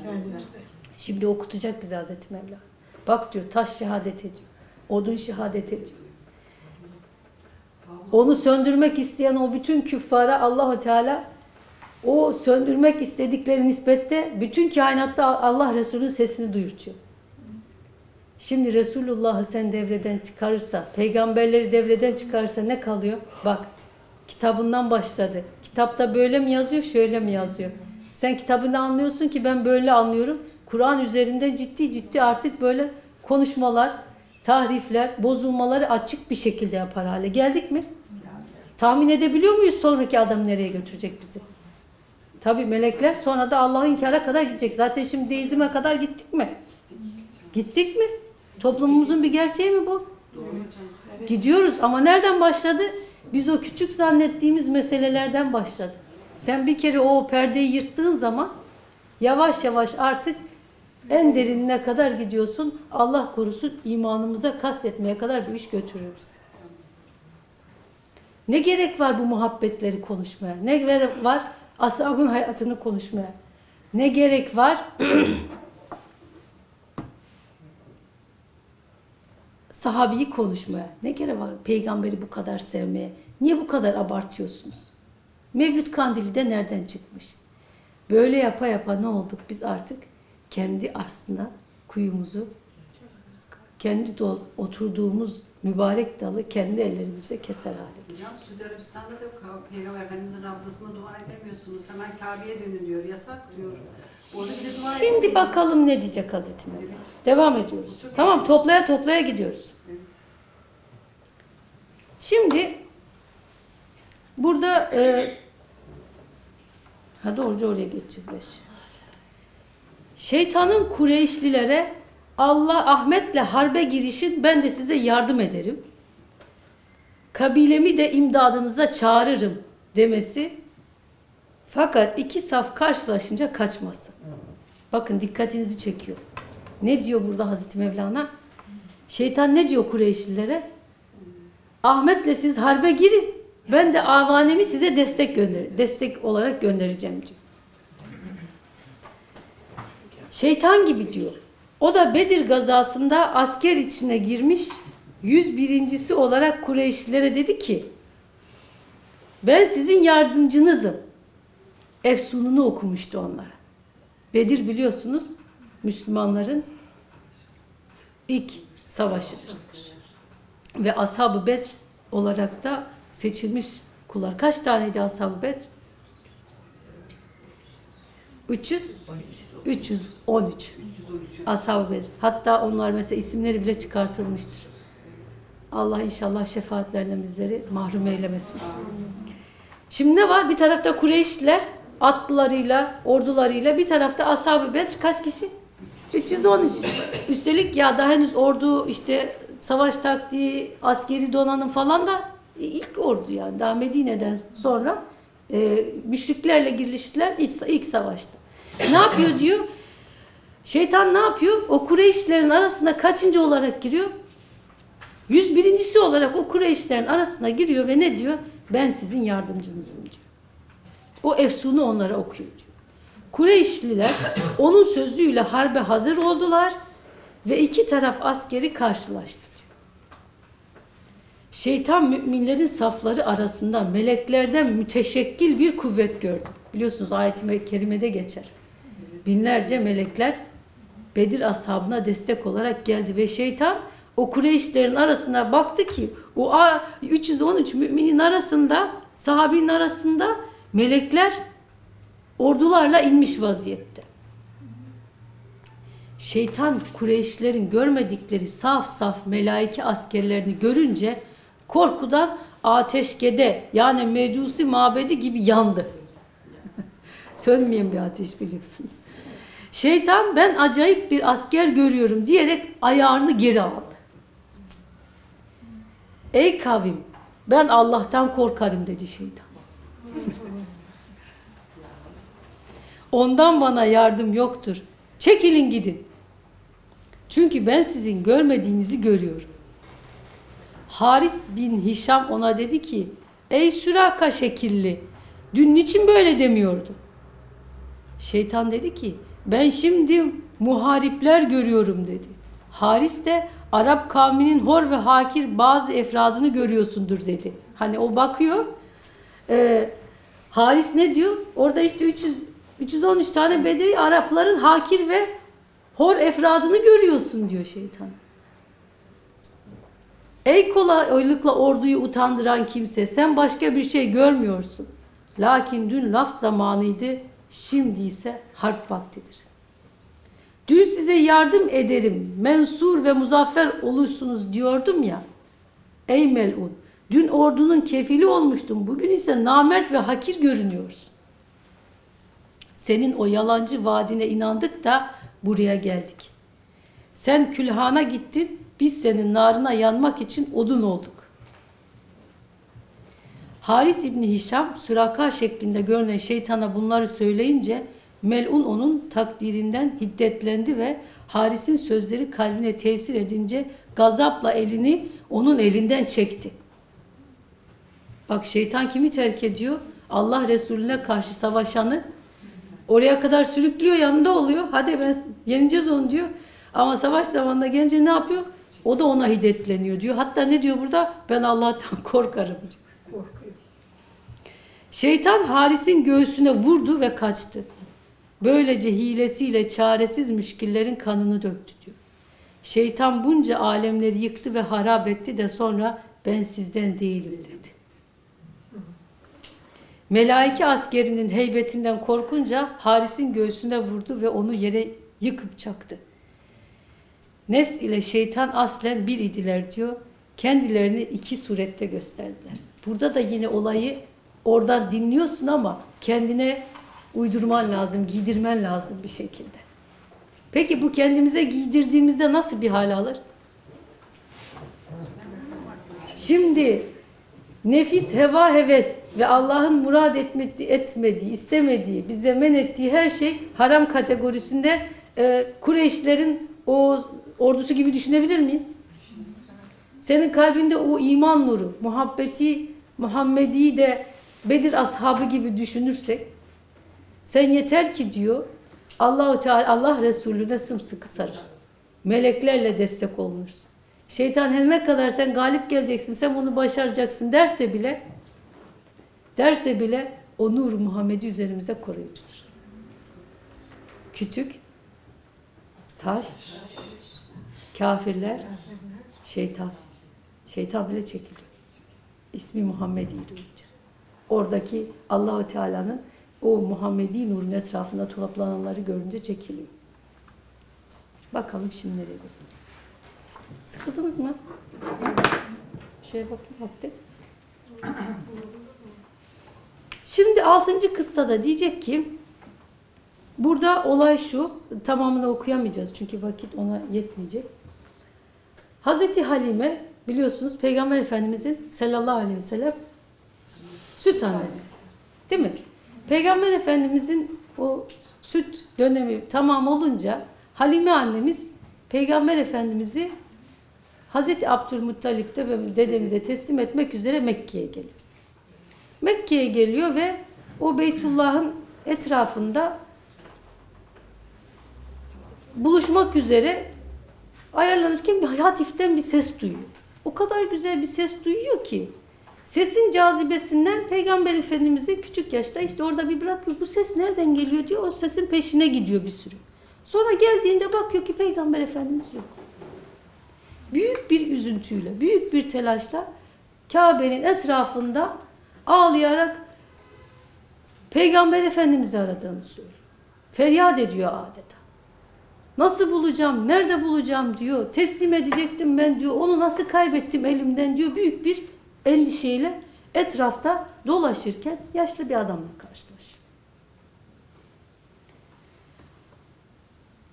Kendimize. Şimdi okutacak bize Hazreti Mevla. Bak diyor, taş şehadet ediyor. Odun şehadet ediyor. Onu söndürmek isteyen o bütün küffara Allahu Teala o söndürmek istedikleri nispette bütün kainatta Allah Resulü'nün sesini duyurtuyor. Şimdi Resulullah'ı sen devreden çıkarırsa, peygamberleri devreden çıkarırsa ne kalıyor? Bak, kitabından başladı. Kitapta böyle mi yazıyor, şöyle mi yazıyor? Sen kitabını anlıyorsun ki ben böyle anlıyorum. Kur'an üzerinde ciddi ciddi artık böyle konuşmalar, tahrifler, bozulmaları açık bir şekilde yapar hale geldik mi? Tahmin edebiliyor muyuz sonraki adam nereye götürecek bizi? Tabii melekler sonra da Allah'ın inkara kadar gidecek. Zaten şimdi deizme kadar gittik mi? Gittik mi? Toplumumuzun bir gerçeği mi bu? Doğru. Gidiyoruz ama nereden başladı? Biz o küçük zannettiğimiz meselelerden başladı. Sen bir kere o perdeyi yırttığın zaman yavaş yavaş artık en derinine kadar gidiyorsun. Allah korusun imanımıza kastetmeye kadar bir iş götürürüz. Ne gerek var bu muhabbetleri konuşmaya? Ne gerek var ashabın hayatını konuşmaya? Ne gerek var sahabeyi konuşmaya? Ne gerek var peygamberi bu kadar sevmeye? Niye bu kadar abartıyorsunuz? Mevlüt kandili de nereden çıkmış? Böyle yapa yapa ne olduk? Biz artık kendi aslında kuyumuzu, kendi oturduğumuz mübarek dalı kendi ellerimizle keser hale. Hocam Suudi Arabistan'da da Peygamber Efendimiz'in Ravzası'na dua edemiyorsunuz. Hemen Kabe'ye dönün diyor, yasak diyor. Orada bir dua Şimdi edemiyor. Bakalım ne diyecek Hazreti Mevla. Evet. Devam ediyoruz. Çok tamam iyi. Toplaya toplaya gidiyoruz. Evet. Şimdi burada e, hadi doğruca oraya geçeceğiz beş. Şeytanın Kureyşlilere Allah Ahmet'le harbe girişin, ben de size yardım ederim. Kabilemi de imdadınıza çağırırım demesi. Fakat iki saf karşılaşınca kaçması. Bakın dikkatinizi çekiyor. Ne diyor burada Hazreti Mevlana? Şeytan ne diyor Kureyşlilere? Ahmet'le siz harbe girin. Ben de avanemi size destek gönder, destek olarak göndereceğim diyor. Şeytan gibi diyor. O da Bedir gazasında asker içine girmiş yüz birincisi olarak Kureyşlilere dedi ki ben sizin yardımcınızım. Efsununu okumuştu onlara. Bedir biliyorsunuz Müslümanların ilk savaşıdır. Ve Ashab-ı Bedr olarak da seçilmiş kullar. Kaç taneydi Ashab-ı Bedr? üç yüz on üç. Ashab-ı Bedr. Hatta onlar mesela isimleri bile çıkartılmıştır. Allah inşallah şefaatlerine bizleri mahrum eylemesin. Şimdi ne var? Bir tarafta Kureyşliler atlılarıyla, ordularıyla, bir tarafta Ashab-ı Bedr kaç kişi? üç yüz on üç. Üstelik ya daha henüz ordu, işte savaş taktiği, askeri donanım falan da ilk ordu yani. Daha Medine'den sonra e, müşriklerle giriştiler ilk, ilk savaşta. Ne yapıyor diyor? Şeytan ne yapıyor? O Kureyşlerin arasına kaçıncı olarak giriyor? yüz birincisi olarak o Kureyşlerin arasına giriyor ve ne diyor? Ben sizin yardımcınızım diyor. O efsunu onlara okuyor diyor. Kureyşliler onun sözüyle harbe hazır oldular ve iki taraf askeri karşılaştı diyor. Şeytan müminlerin safları arasında meleklerden müteşekkil bir kuvvet gördü. Biliyorsunuz ayet-i kerimede geçer. Binlerce melekler Bedir ashabına destek olarak geldi ve şeytan o Kureyşlerin arasına baktı ki o üç yüz on üç müminin arasında, sahabinin arasında melekler ordularla inmiş vaziyette. Şeytan Kureyşlerin görmedikleri saf saf melaike askerlerini görünce korkudan ateşkede yani Mecusi mabedi gibi yandı. Sönmeyen bir ateş biliyorsunuz. Şeytan ben acayip bir asker görüyorum diyerek ayağını geri aldı. Ey kavim ben Allah'tan korkarım dedi şeytan. Ondan bana yardım yoktur. Çekilin gidin. Çünkü ben sizin görmediğinizi görüyorum. Haris bin Hişam ona dedi ki, ey Süraka şekilli, dün niçin böyle demiyordu? Şeytan dedi ki, ben şimdi muharipler görüyorum dedi. Haris de, Arap kavminin hor ve hakir bazı efradını görüyorsundur dedi. Hani o bakıyor. Ee, Haris ne diyor? Orada işte üç yüz, üç yüz on üç tane Bedevi Arapların hakir ve hor efradını görüyorsun diyor şeytan. Ey kolaylıkla orduyu utandıran kimse, sen başka bir şey görmüyorsun. Lakin dün laf zamanıydı, şimdi ise harp vaktidir. Dün size yardım ederim, mensur ve muzaffer olursunuz diyordum ya. Ey melun, dün ordunun kefili olmuştum, bugün ise namert ve hakir görünüyorsun. Senin o yalancı vaadine inandık da buraya geldik. Sen külhana gittin, biz senin narına yanmak için odun olduk. Haris İbni Hişam, Süraka şeklinde görünen şeytana bunları söyleyince, melun onun takdirinden hiddetlendi ve Haris'in sözleri kalbine tesir edince gazapla elini onun elinden çekti. Bak şeytan kimi terk ediyor? Allah Resulüne karşı savaşanı oraya kadar sürüklüyor, yanında oluyor. Hadi ben yeneceğiz onu diyor. Ama savaş zamanında gelince ne yapıyor? O da ona hiddetleniyor diyor. Hatta ne diyor burada? Ben Allah'tan korkarım diyor. Korkuyor. Şeytan Haris'in göğsüne vurdu ve kaçtı. Böylece hilesiyle çaresiz müşkillerin kanını döktü diyor. Şeytan bunca alemleri yıktı ve harap etti de sonra ben sizden değilim dedi. Melaike askerinin heybetinden korkunca Haris'in göğsüne vurdu ve onu yere yıkıp çaktı. Nefs ile şeytan aslen bir idiler diyor. Kendilerini iki surette gösterdiler. Burada da yine olayı oradan dinliyorsun ama kendine uydurman lazım, giydirmen lazım bir şekilde. Peki bu kendimize giydirdiğimizde nasıl bir hal alır? Şimdi nefis, heva, heves ve Allah'ın murad etmediği, etmediği, istemediği, bize men ettiği her şey haram kategorisinde e, Kureyşlerin o ordusu gibi düşünebilir miyiz? Senin kalbinde o iman nuru, muhabbeti, Muhammedi'yi de Bedir ashabı gibi düşünürsek, sen yeter ki diyor Allahu Teala, Allah Resulüne sımsıkı sarır. Meleklerle destek olunursun. Şeytan her ne kadar sen galip geleceksin, sen bunu başaracaksın derse bile derse bile o nur Muhammed'i üzerimize koruyucudur. Kütük, taş, kafirler, şeytan. Şeytan bile çekiliyor. İsmi Muhammed'i duyunca. Oradaki Allahu Teala'nın o Muhammedi nurun etrafında toplananları görünce çekiliyor. Bakalım şimdi nereye gidiyor. Sıkıldınız mı? Şöyle bakayım vakti. Şimdi altıncı kıssada diyecek ki, burada olay şu, tamamını okuyamayacağız çünkü vakit ona yetmeyecek. Hazreti Halime, biliyorsunuz Peygamber Efendimizin sallallahu aleyhi ve sellem süt annesi. Değil mi? Peygamber Efendimizin o süt dönemi tamam olunca Halime annemiz Peygamber Efendimiz'i Hazreti Abdülmuttalip'te ve dedemize teslim etmek üzere Mekke'ye geliyor. Mekke'ye geliyor ve o Beytullah'ın etrafında buluşmak üzere ayarlanırken bir hatiften bir ses duyuyor. O kadar güzel bir ses duyuyor ki sesin cazibesinden Peygamber Efendimiz'i küçük yaşta işte orada bir bırakıyor. Bu ses nereden geliyor diyor. O sesin peşine gidiyor bir sürü. Sonra geldiğinde bakıyor ki Peygamber Efendimiz yok. Büyük bir üzüntüyle, büyük bir telaşla Kabe'nin etrafında ağlayarak Peygamber Efendimiz'i aradığını söylüyor. Feryat ediyor adeta. Nasıl bulacağım, nerede bulacağım diyor. Teslim edecektim ben diyor. Onu nasıl kaybettim elimden diyor. Büyük bir endişeyle etrafta dolaşırken yaşlı bir adamla karşılaşıyor.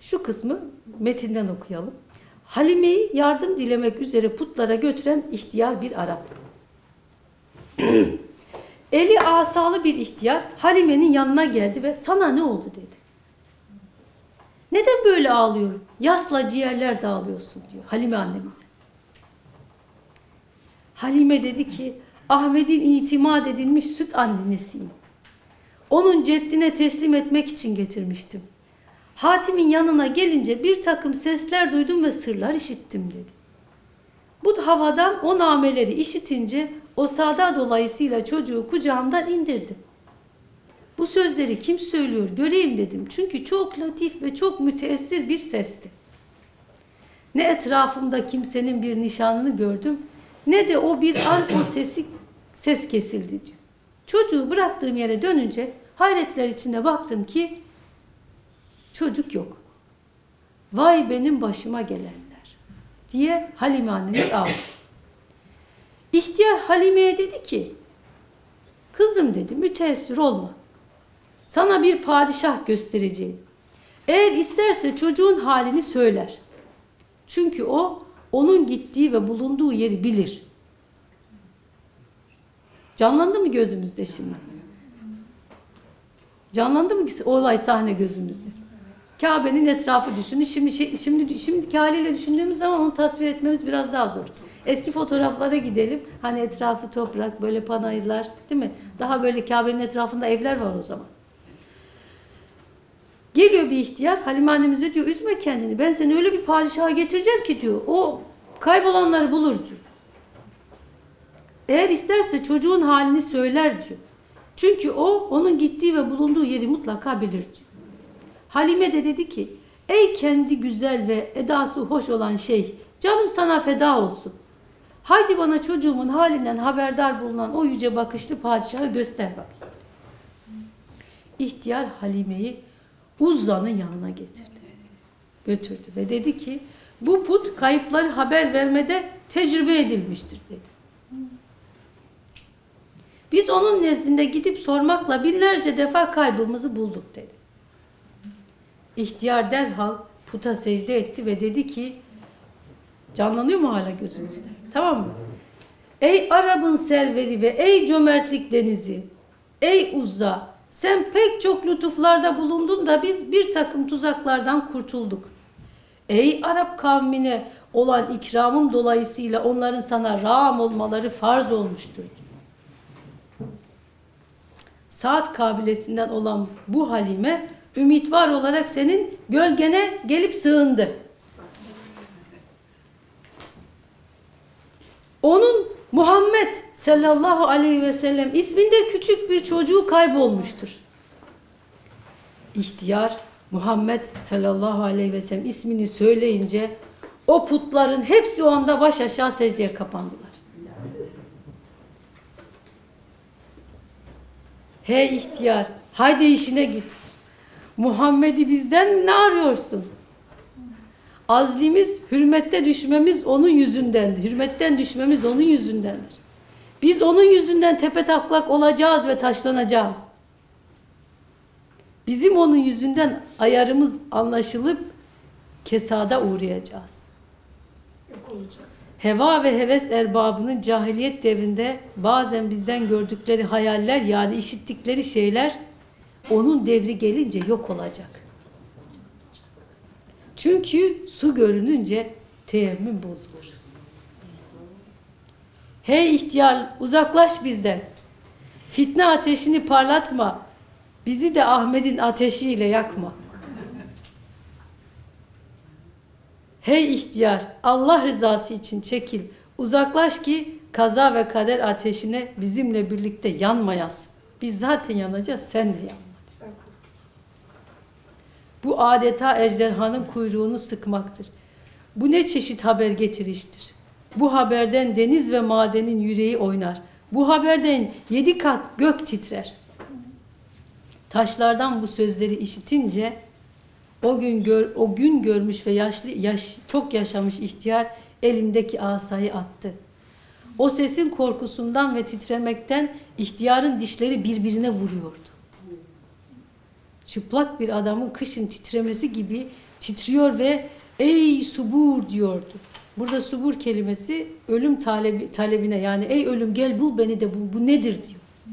Şu kısmı metinden okuyalım. Halime'yi yardım dilemek üzere putlara götüren ihtiyar bir Arap. Eli asalı bir ihtiyar Halime'nin yanına geldi ve sana ne oldu dedi. Neden böyle ağlıyorum? Yasla ciğerler dağılıyorsun diyor Halime annemize. Halime dedi ki, Ahmet'in itimat edilmiş süt annesiyim. Onun ceddine teslim etmek için getirmiştim. Hatim'in yanına gelince bir takım sesler duydum ve sırlar işittim dedi. Bu havadan o nameleri işitince o sada dolayısıyla çocuğu kucağımdan indirdim. Bu sözleri kim söylüyor göreyim dedim. Çünkü çok latif ve çok müteessir bir sesti. Ne etrafımda kimsenin bir nişanını gördüm, ne de o bir an o sesi, ses kesildi diyor. Çocuğu bıraktığım yere dönünce hayretler içinde baktım ki çocuk yok. Vay benim başıma gelenler diye Halime annemiz ağladı. İhtiyar Halime'ye dedi ki, kızım dedi, müteessir olma. Sana bir padişah göstereceğim. Eğer isterse çocuğun halini söyler. Çünkü o onun gittiği ve bulunduğu yeri bilir. Canlandı mı gözümüzde şimdi? Canlandı mı olay sahne gözümüzde? Kabe'nin etrafı düşünün. Şimdi şimdi şimdiki haliyle düşündüğümüz zaman onu tasvir etmemiz biraz daha zor. Eski fotoğraflara gidelim. Hani etrafı toprak, böyle panayırlar, değil mi? Daha böyle Kabe'nin etrafında evler var o zaman. Geliyor bir ihtiyar, Halime annemize diyor, üzme kendini, ben seni öyle bir padişaha getireceğim ki diyor, o kaybolanları bulur diyor. Eğer isterse çocuğun halini söyler diyor. Çünkü o onun gittiği ve bulunduğu yeri mutlaka bilir diyor. Halime de dedi ki, ey kendi güzel ve edası hoş olan şey, canım sana feda olsun. Haydi bana çocuğumun halinden haberdar bulunan o yüce bakışlı padişahı göster bakayım. İhtiyar Halime'yi Uzza'nın yanına getirdi, götürdü ve dedi ki, bu put kayıpları haber vermede tecrübe edilmiştir dedi. Biz onun nezdinde gidip sormakla binlerce defa kaybımızı bulduk dedi. İhtiyar derhal puta secde etti ve dedi ki, canlanıyor mu hala gözümüzde? Tamam mı? Ey Arap'ın serveri ve ey cömertlik denizi, ey Uzza! Sen pek çok lütuflarda bulundun da biz bir takım tuzaklardan kurtulduk. Ey Arap kavmine olan ikramın dolayısıyla onların sana rağm olmaları farz olmuştur. Saat kabilesinden olan bu Halime, ümit var olarak senin gölgene gelip sığındı. Onun Muhammed sallallahu aleyhi ve sellem isminde küçük bir çocuğu kaybolmuştur. İhtiyar Muhammed sallallahu aleyhi ve sellem ismini söyleyince o putların hepsi o anda baş aşağı secdeye kapandılar. Hey ihtiyar, haydi işine git. Muhammed'i bizden ne arıyorsun? Azlimiz, hürmette düşmemiz onun yüzündendir. Hürmetten düşmemiz onun yüzündendir. Biz onun yüzünden tepetaklak olacağız ve taşlanacağız. Bizim onun yüzünden ayarımız anlaşılıp kesada uğrayacağız. Yok olacağız. Heva ve heves erbabının cahiliyet devrinde bazen bizden gördükleri hayaller, yani işittikleri şeyler onun devri gelince yok olacak. Çünkü su görününce teyemmüm bozulur. Hey ihtiyar, uzaklaş bizden. Fitne ateşini parlatma. Bizi de Ahmet'in ateşiyle yakma. Hey ihtiyar, Allah rızası için çekil. Uzaklaş ki kaza ve kader ateşine bizimle birlikte yanmayasın. Biz zaten yanacağız, sen de yanma. Bu adeta ejderhanın kuyruğunu sıkmaktır. Bu ne çeşit haber getiriştir? Bu haberden deniz ve madenin yüreği oynar. Bu haberden yedi kat gök titrer. Taşlardan bu sözleri işitince o gün gör, o gün görmüş ve yaşlı yaş, çok yaşamış ihtiyar elindeki asayı attı. O sesin korkusundan ve titremekten ihtiyarın dişleri birbirine vuruyordu. Çıplak bir adamın kışın titremesi gibi titriyor ve ey subur diyordu. Burada subur kelimesi ölüm talebi, talebine, yani ey ölüm gel bul beni de bu, bu nedir diyor. Hı.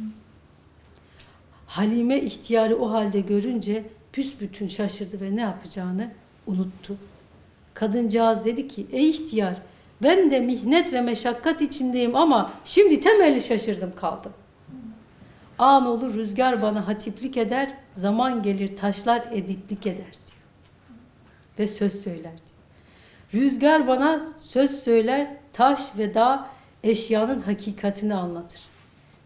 Halime ihtiyarı o halde görünce büsbütün şaşırdı ve ne yapacağını unuttu. Kadıncağız dedi ki, ey ihtiyar, Ben de mihnet ve meşakkat içindeyim ama şimdi temelli şaşırdım kaldım. An olur rüzgar bana hatiplik eder, zaman gelir taşlar ediplik eder diyor. Ve söz söyler diyor. Rüzgar bana söz söyler, taş ve dağ eşyanın hakikatini anlatır.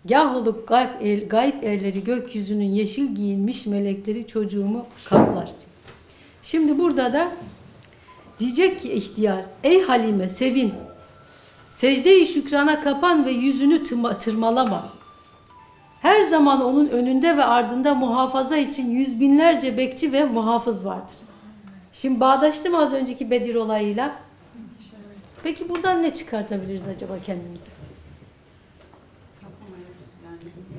Gah olup gayb, el, gayb erleri gökyüzünün yeşil giyinmiş melekleri çocuğumu kaplar diyor. Şimdi burada da diyecek ki ihtiyar, ey Halime sevin, secde-i şükrana kapan ve yüzünü tırma, tırmalama. Her zaman onun önünde ve ardında muhafaza için yüz binlerce bekçi ve muhafız vardır. Şimdi bağdaştım az önceki Bedir olayıyla. Peki buradan ne çıkartabiliriz acaba kendimize?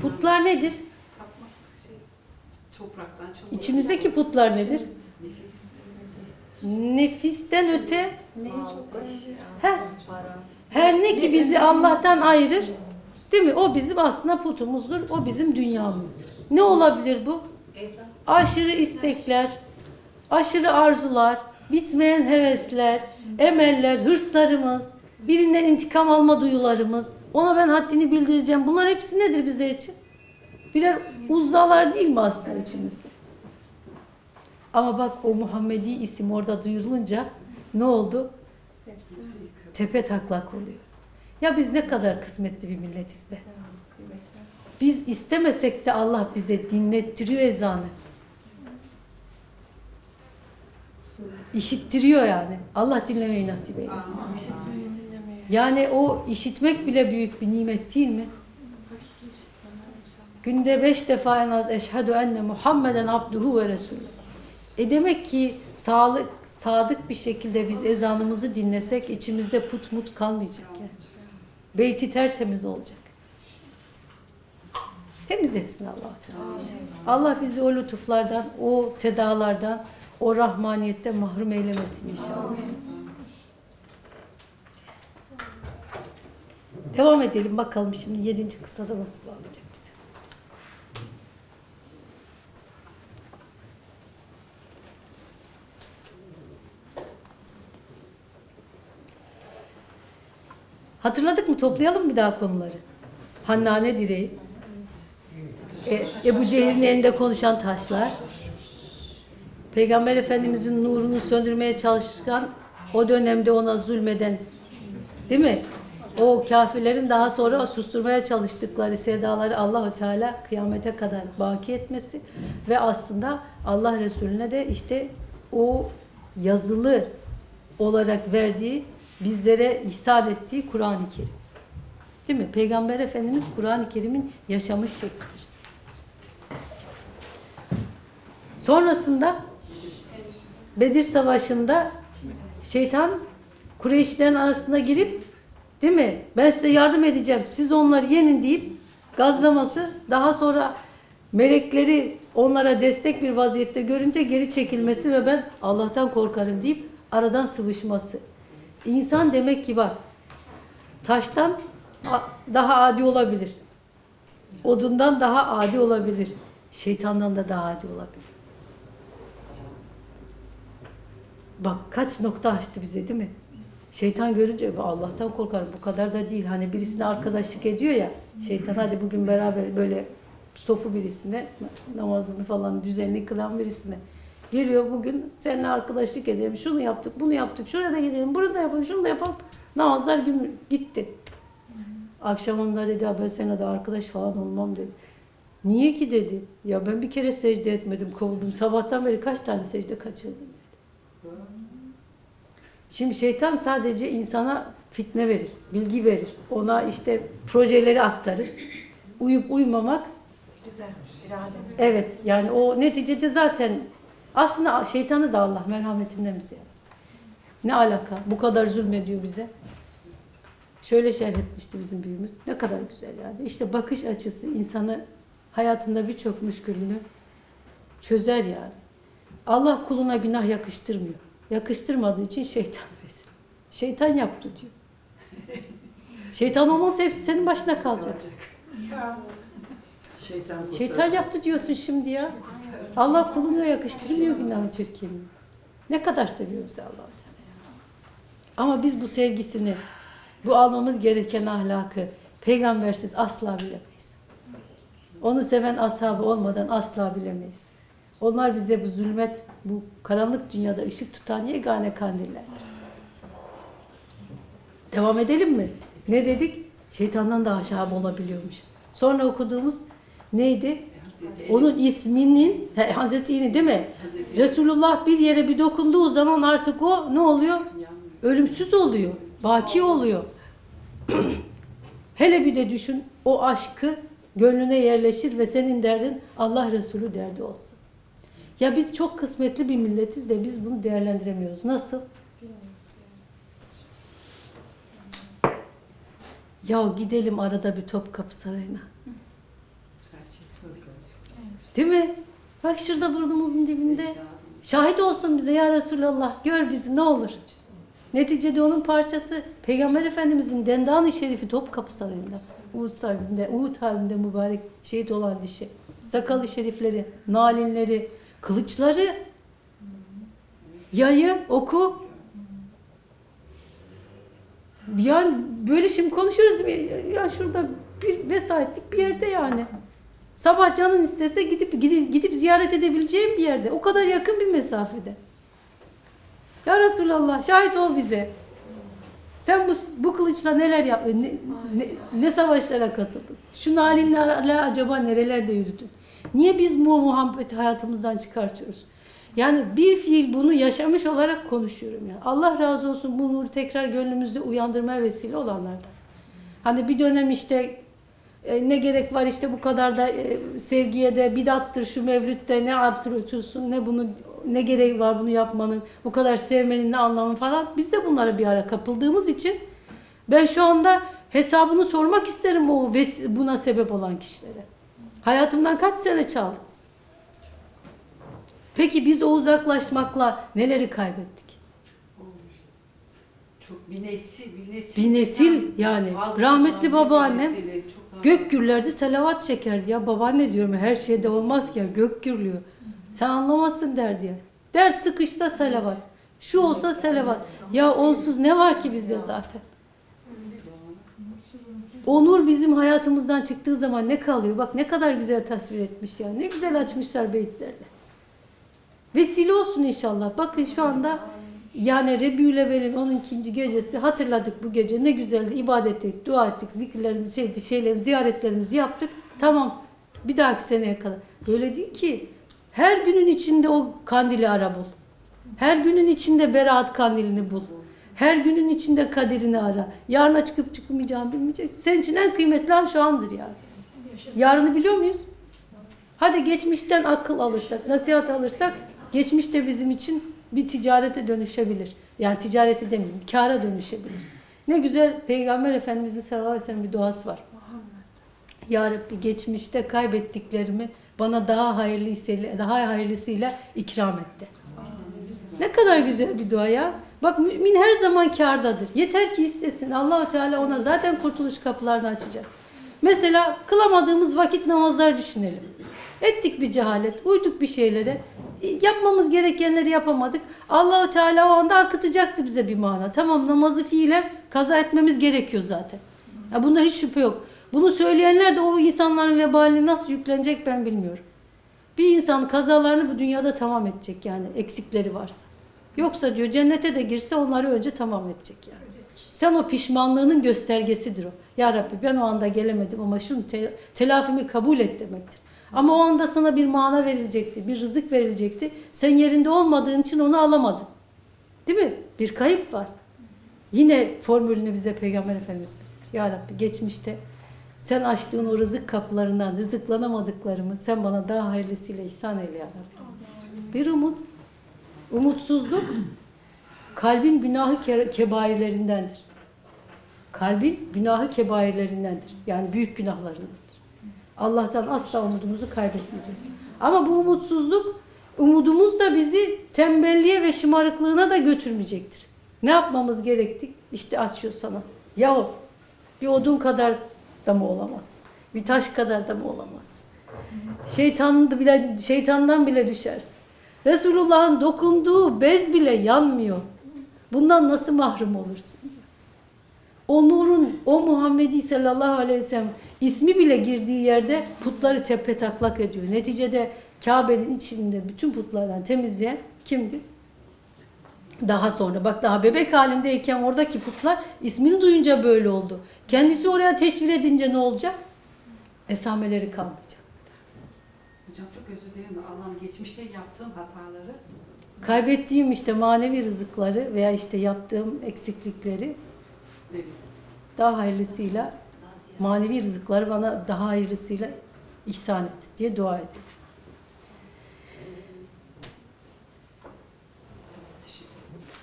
Putlar nedir? İçimizdeki putlar nedir? Nefisten öte Heh. her ne ki bizi Allah'tan ayırır, değil mi? O bizim aslında putumuzdur, o bizim dünyamızdır. Ne olabilir bu? Aşırı istekler, aşırı arzular, bitmeyen hevesler, emeller, hırslarımız, birinden intikam alma duyularımız, ona ben haddini bildireceğim. Bunlar hepsi nedir bizler için? Birer uzzalar değil mi aslında içimizde? Ama bak o Muhammedi isim orada duyurulunca ne oldu? Tepe taklak oluyor. Ya biz ne kadar kısmetli bir milletiz be. Biz istemesek de Allah bize dinlettiriyor ezanı. İşittiriyor yani. Allah dinlemeyi nasip eylesin. Yani o işitmek bile büyük bir nimet değil mi? Günde beş defa en az eşhedü enne Muhammeden abduhu ve resulü. E demek ki sağlık, sadık bir şekilde biz ezanımızı dinlesek içimizde put mut kalmayacak yani. Beyti tertemiz olacak. Temiz etsin Allah. Allah bizi o lütuflardan, o sedalardan, o rahmaniyetten mahrum eylemesin inşallah. Devam edelim bakalım şimdi yedinci kıssada nasıl bağlayacak bize. Hatırladık mı? Toplayalım bir daha konuları. Hannane direği. E, Ebu Cehil'in elinde konuşan taşlar. Peygamber Efendimiz'in nurunu söndürmeye çalışan, o dönemde ona zulmeden, değil mi? O kafirlerin daha sonra susturmaya çalıştıkları sedaları Allah-u Teala kıyamete kadar baki etmesi ve aslında Allah Resulüne de işte o yazılı olarak verdiği, bizlere ihsan ettiği Kur'an-ı Kerim. Değil mi? Peygamber Efendimiz Kur'an-ı Kerim'in yaşamış şeklidir. Sonrasında Bedir Savaşı'nda şeytan Kureyşlerin arasına girip, değil mi? Ben size yardım edeceğim, siz onları yenin deyip gazlaması, daha sonra melekleri onlara destek bir vaziyette görünce geri çekilmesi ve ben Allah'tan korkarım deyip aradan sıvışması. İnsan demek ki bak, taştan daha adi olabilir, odundan daha adi olabilir, şeytandan da daha adi olabilir. Bak kaç nokta açtı bize değil mi? Şeytan görünce Allah'tan korkar, bu kadar da değil. Hani birisine arkadaşlık ediyor ya, şeytan hadi bugün beraber böyle sofu birisine, namazını falan düzenli kılan birisine. Geliyor bugün seninle arkadaşlık edelim, şunu yaptık, bunu yaptık, şuraya da gidelim, burada yapalım, şunu da yapalım. Namazlar gün gitti. Akşamında dedi, ben seninle de arkadaş falan olmam dedi. Niye ki dedi, ya ben bir kere secde etmedim, kovuldum. Sabahtan beri kaç tane secde kaçırdım dedi. Şimdi şeytan sadece insana fitne verir, bilgi verir. Ona işte projeleri aktarır. Uyup uymamak. Evet, yani o neticede zaten... Aslında şeytanı da Allah merhametinden bize. Ne alaka? Bu kadar zulmediyor bize. Şöyle şerh etmişti bizim büyüğümüz. Ne kadar güzel yani. İşte bakış açısı insanı hayatında birçok müşkülünü çözer yani. Allah kuluna günah yakıştırmıyor. Yakıştırmadığı için şeytan vesile. Şeytan yaptı diyor. Şeytan olmazsa hepsi senin başına kalacak. Şeytan, şeytan yaptı diyorsun şimdi ya. Allah kuluna yakıştırmıyor günahı, çirkinliği. Ne kadar seviyor bizi Allah-u Teala. Ama biz bu sevgisini, bu almamız gereken ahlakı peygambersiz asla bilemeyiz. Onu seven ashabı olmadan asla bilemeyiz. Onlar bize bu zulmet, bu karanlık dünyada ışık tutan yegane kandillerdir. Devam edelim mi? Ne dedik? Şeytandan da aşağı olabiliyormuş. Sonra okuduğumuz neydi? Hazreti Onun isminin, he, Hazreti İni değil mi? Hazreti Resulullah bir yere bir dokunduğu zaman artık o ne oluyor? Ölümsüz oluyor, baki oluyor. Hele bir de düşün, o aşkı gönlüne yerleşir ve senin derdin Allah Resulü derdi olsun. Ya biz çok kısmetli bir milletiz de biz bunu değerlendiremiyoruz. Nasıl? Ya gidelim arada bir Topkapı Sarayı'na. Değil mi? Bak şurada burnumuzun dibinde. Şahit olsun bize ya Resulallah. Gör bizi ne olur. Neticede onun parçası Peygamber Efendimizin dendan-ı şerifi Topkapı Sarayı'nda. Uhud harbinde, Uhud harbinde mübarek şehit olan dişi. Sakalı şerifleri, nalinleri, kılıçları, yayı, oku. Yani böyle şimdi konuşuyoruz ya şurada bir vesayetlik bir yerde yani. Sabah canın istese gidip gidip, gidip ziyaret edebileceğim bir yerde. O kadar yakın bir mesafede. Ya Resulallah şahit ol bize. Sen bu, bu kılıçla neler yaptın? Ne, ne, ne savaşlara katıldın? Şu nalimlerle acaba nerelerde yürüdün? Niye biz bu muhabbeti hayatımızdan çıkartıyoruz? Yani bir fiil bunu yaşamış olarak konuşuyorum. Yani Allah razı olsun bu nuru tekrar gönlümüzde uyandırmaya vesile olanlardan. Hani bir dönem işte e, ne gerek var işte bu kadar da e, sevgiye de bidattır şu mevlütte ne artırıyorsun ne bunu ne gereği var bunu yapmanın bu kadar sevmenin ne anlamı falan. Biz de bunlara bir ara kapıldığımız için ben şu anda hesabını sormak isterim o buna sebep olan kişilere. Hayatımdan kaç sene çaldınız? Peki biz o uzaklaşmakla neleri kaybettik? Çok bir nesil, bir nesil. Bir nesil yani. Rahmetli babaannem gök gürlerdi, selavat çekerdi. Ya babaanne diyorum her şeyde olmaz ki ya gök gürlüyor. Sen anlamazsın derdi ya. Dert sıkışsa selavat. Şu olsa selavat. Ya onsuz ne var ki bizde zaten? Onur bizim hayatımızdan çıktığı zaman ne kalıyor? Bak ne kadar güzel tasvir etmiş ya. Ne güzel açmışlar beyitlerini. Vesile olsun inşallah. Bakın şu anda yani Rebiülevvel'in on ikinci gecesi hatırladık bu gece. Ne güzeldi. İbadet ettik, dua ettik, zikirlerimizi, şeydi, şeylerimizi, ziyaretlerimizi yaptık. Tamam. Bir dahaki seneye kadar. Böyle değil ki. Her günün içinde o kandili ara bul. Her günün içinde beraat kandilini bul. Her günün içinde kaderini ara. Yarına çıkıp çıkmayacağını bilmeyecek. Senin için en kıymetli an şu andır yani. Yarını biliyor muyuz? Hadi geçmişten akıl alırsak, nasihat alırsak geçmiş de bizim için bir ticarete dönüşebilir. Yani ticarete demeyeyim, kâra dönüşebilir. Ne güzel Peygamber Efendimizin sallallahu aleyhi ve sellem bir duası var. Ya Rabbi geçmişte kaybettiklerimi bana daha hayırlısıyla, daha hayırlısıyla ikram etti. Ne kadar güzel bir dua ya. Bak mümin her zaman kârdadır. Yeter ki istesin. Allah-u Teala ona zaten kurtuluş kapılarını açacak. Mesela kılamadığımız vakit namazlar düşünelim. Ettik bir cehalet, uyduk bir şeylere. Yapmamız gerekenleri yapamadık. Allah-u Teala o anda akıtacaktı bize bir mana. Tamam namazı fiilen kaza etmemiz gerekiyor zaten. Ya bunda hiç şüphe yok. Bunu söyleyenler de o insanların vebalini nasıl yüklenecek ben bilmiyorum. Bir insan kazalarını bu dünyada tamam edecek yani eksikleri varsa. Yoksa diyor cennete de girse onları önce tamam edecek yani. Sen o pişmanlığının göstergesidir o. Ya Rabbi ben o anda gelemedim ama şunu te telafimi kabul et demektir. Ama o anda sana bir mana verilecekti, bir rızık verilecekti. Sen yerinde olmadığın için onu alamadın. Değil mi? Bir kayıp var. Yine formülünü bize Peygamber Efendimiz bilir. Ya Rabbi geçmişte sen açtığın o rızık kapılarından rızıklanamadıklarımı sen bana daha hayırlısıyla ihsan eyle ya Rabbi. Bir umut, umutsuzluk kalbin günahı ke kebairlerindendir. Kalbin günahı kebairlerindendir. Yani büyük günahlarındandır. Allah'tan asla umudumuzu kaybetmeyeceğiz. Ama bu umutsuzluk, umudumuz da bizi tembelliğe ve şımarıklığına da götürmeyecektir. Ne yapmamız gerekti? İşte açıyor sana. Yahu bir odun kadar da mı olamaz? Bir taş kadar da mı olamaz? Şeytan bile, şeytandan bile düşersin. Resulullah'ın dokunduğu bez bile yanmıyor. Bundan nasıl mahrum olursun? O nurun, o Muhammed'i sallallahu aleyhi ve sellem ismi bile girdiği yerde putları tepetaklak ediyor. Neticede Kabe'nin içinde bütün putlardan temizleyen kimdi? Daha sonra, bak daha bebek halindeyken oradaki putlar ismini duyunca böyle oldu. Kendisi oraya teşvir edince ne olacak? Esameleri kalmayacak. Hocam çok özür dilerim. Allah'ım geçmişte yaptığım hataları, kaybettiğim işte manevi rızıkları veya işte yaptığım eksiklikleri daha hayırlısıyla, manevi rızıkları bana daha hayırlısıyla ihsan et diye dua ediyorum.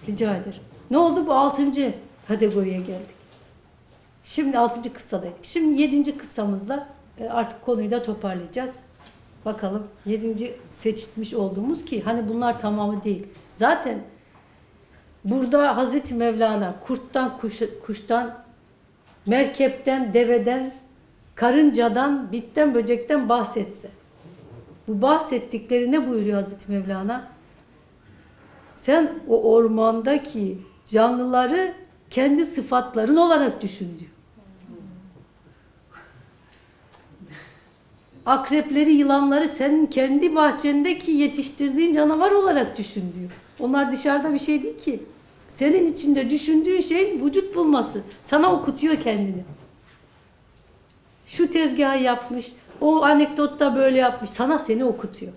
Rica ederim. Ne oldu? Bu altıncı kategoriye geldik. Şimdi altıncı kıssadayız. Şimdi yedinci kıssamızla artık konuyu da toparlayacağız. Bakalım yedinci seçilmiş olduğumuz ki hani bunlar tamamı değil. Zaten burada Hazreti Mevlana kurttan, kuş, kuştan, merkepten, deveden, karıncadan, bitten, böcekten bahsetse. Bu bahsettikleri ne buyuruyor Hazreti Mevlana? Sen o ormandaki canlıları kendi sıfatların olarak düşün diyor. Akrepleri, yılanları senin kendi bahçendeki yetiştirdiğin canavar olarak düşün diyor. Onlar dışarıda bir şey değil ki. Senin içinde düşündüğün şeyin vücut bulması. Sana okutuyor kendini. Şu tezgahı yapmış, o anekdotta böyle yapmış. Sana seni okutuyor.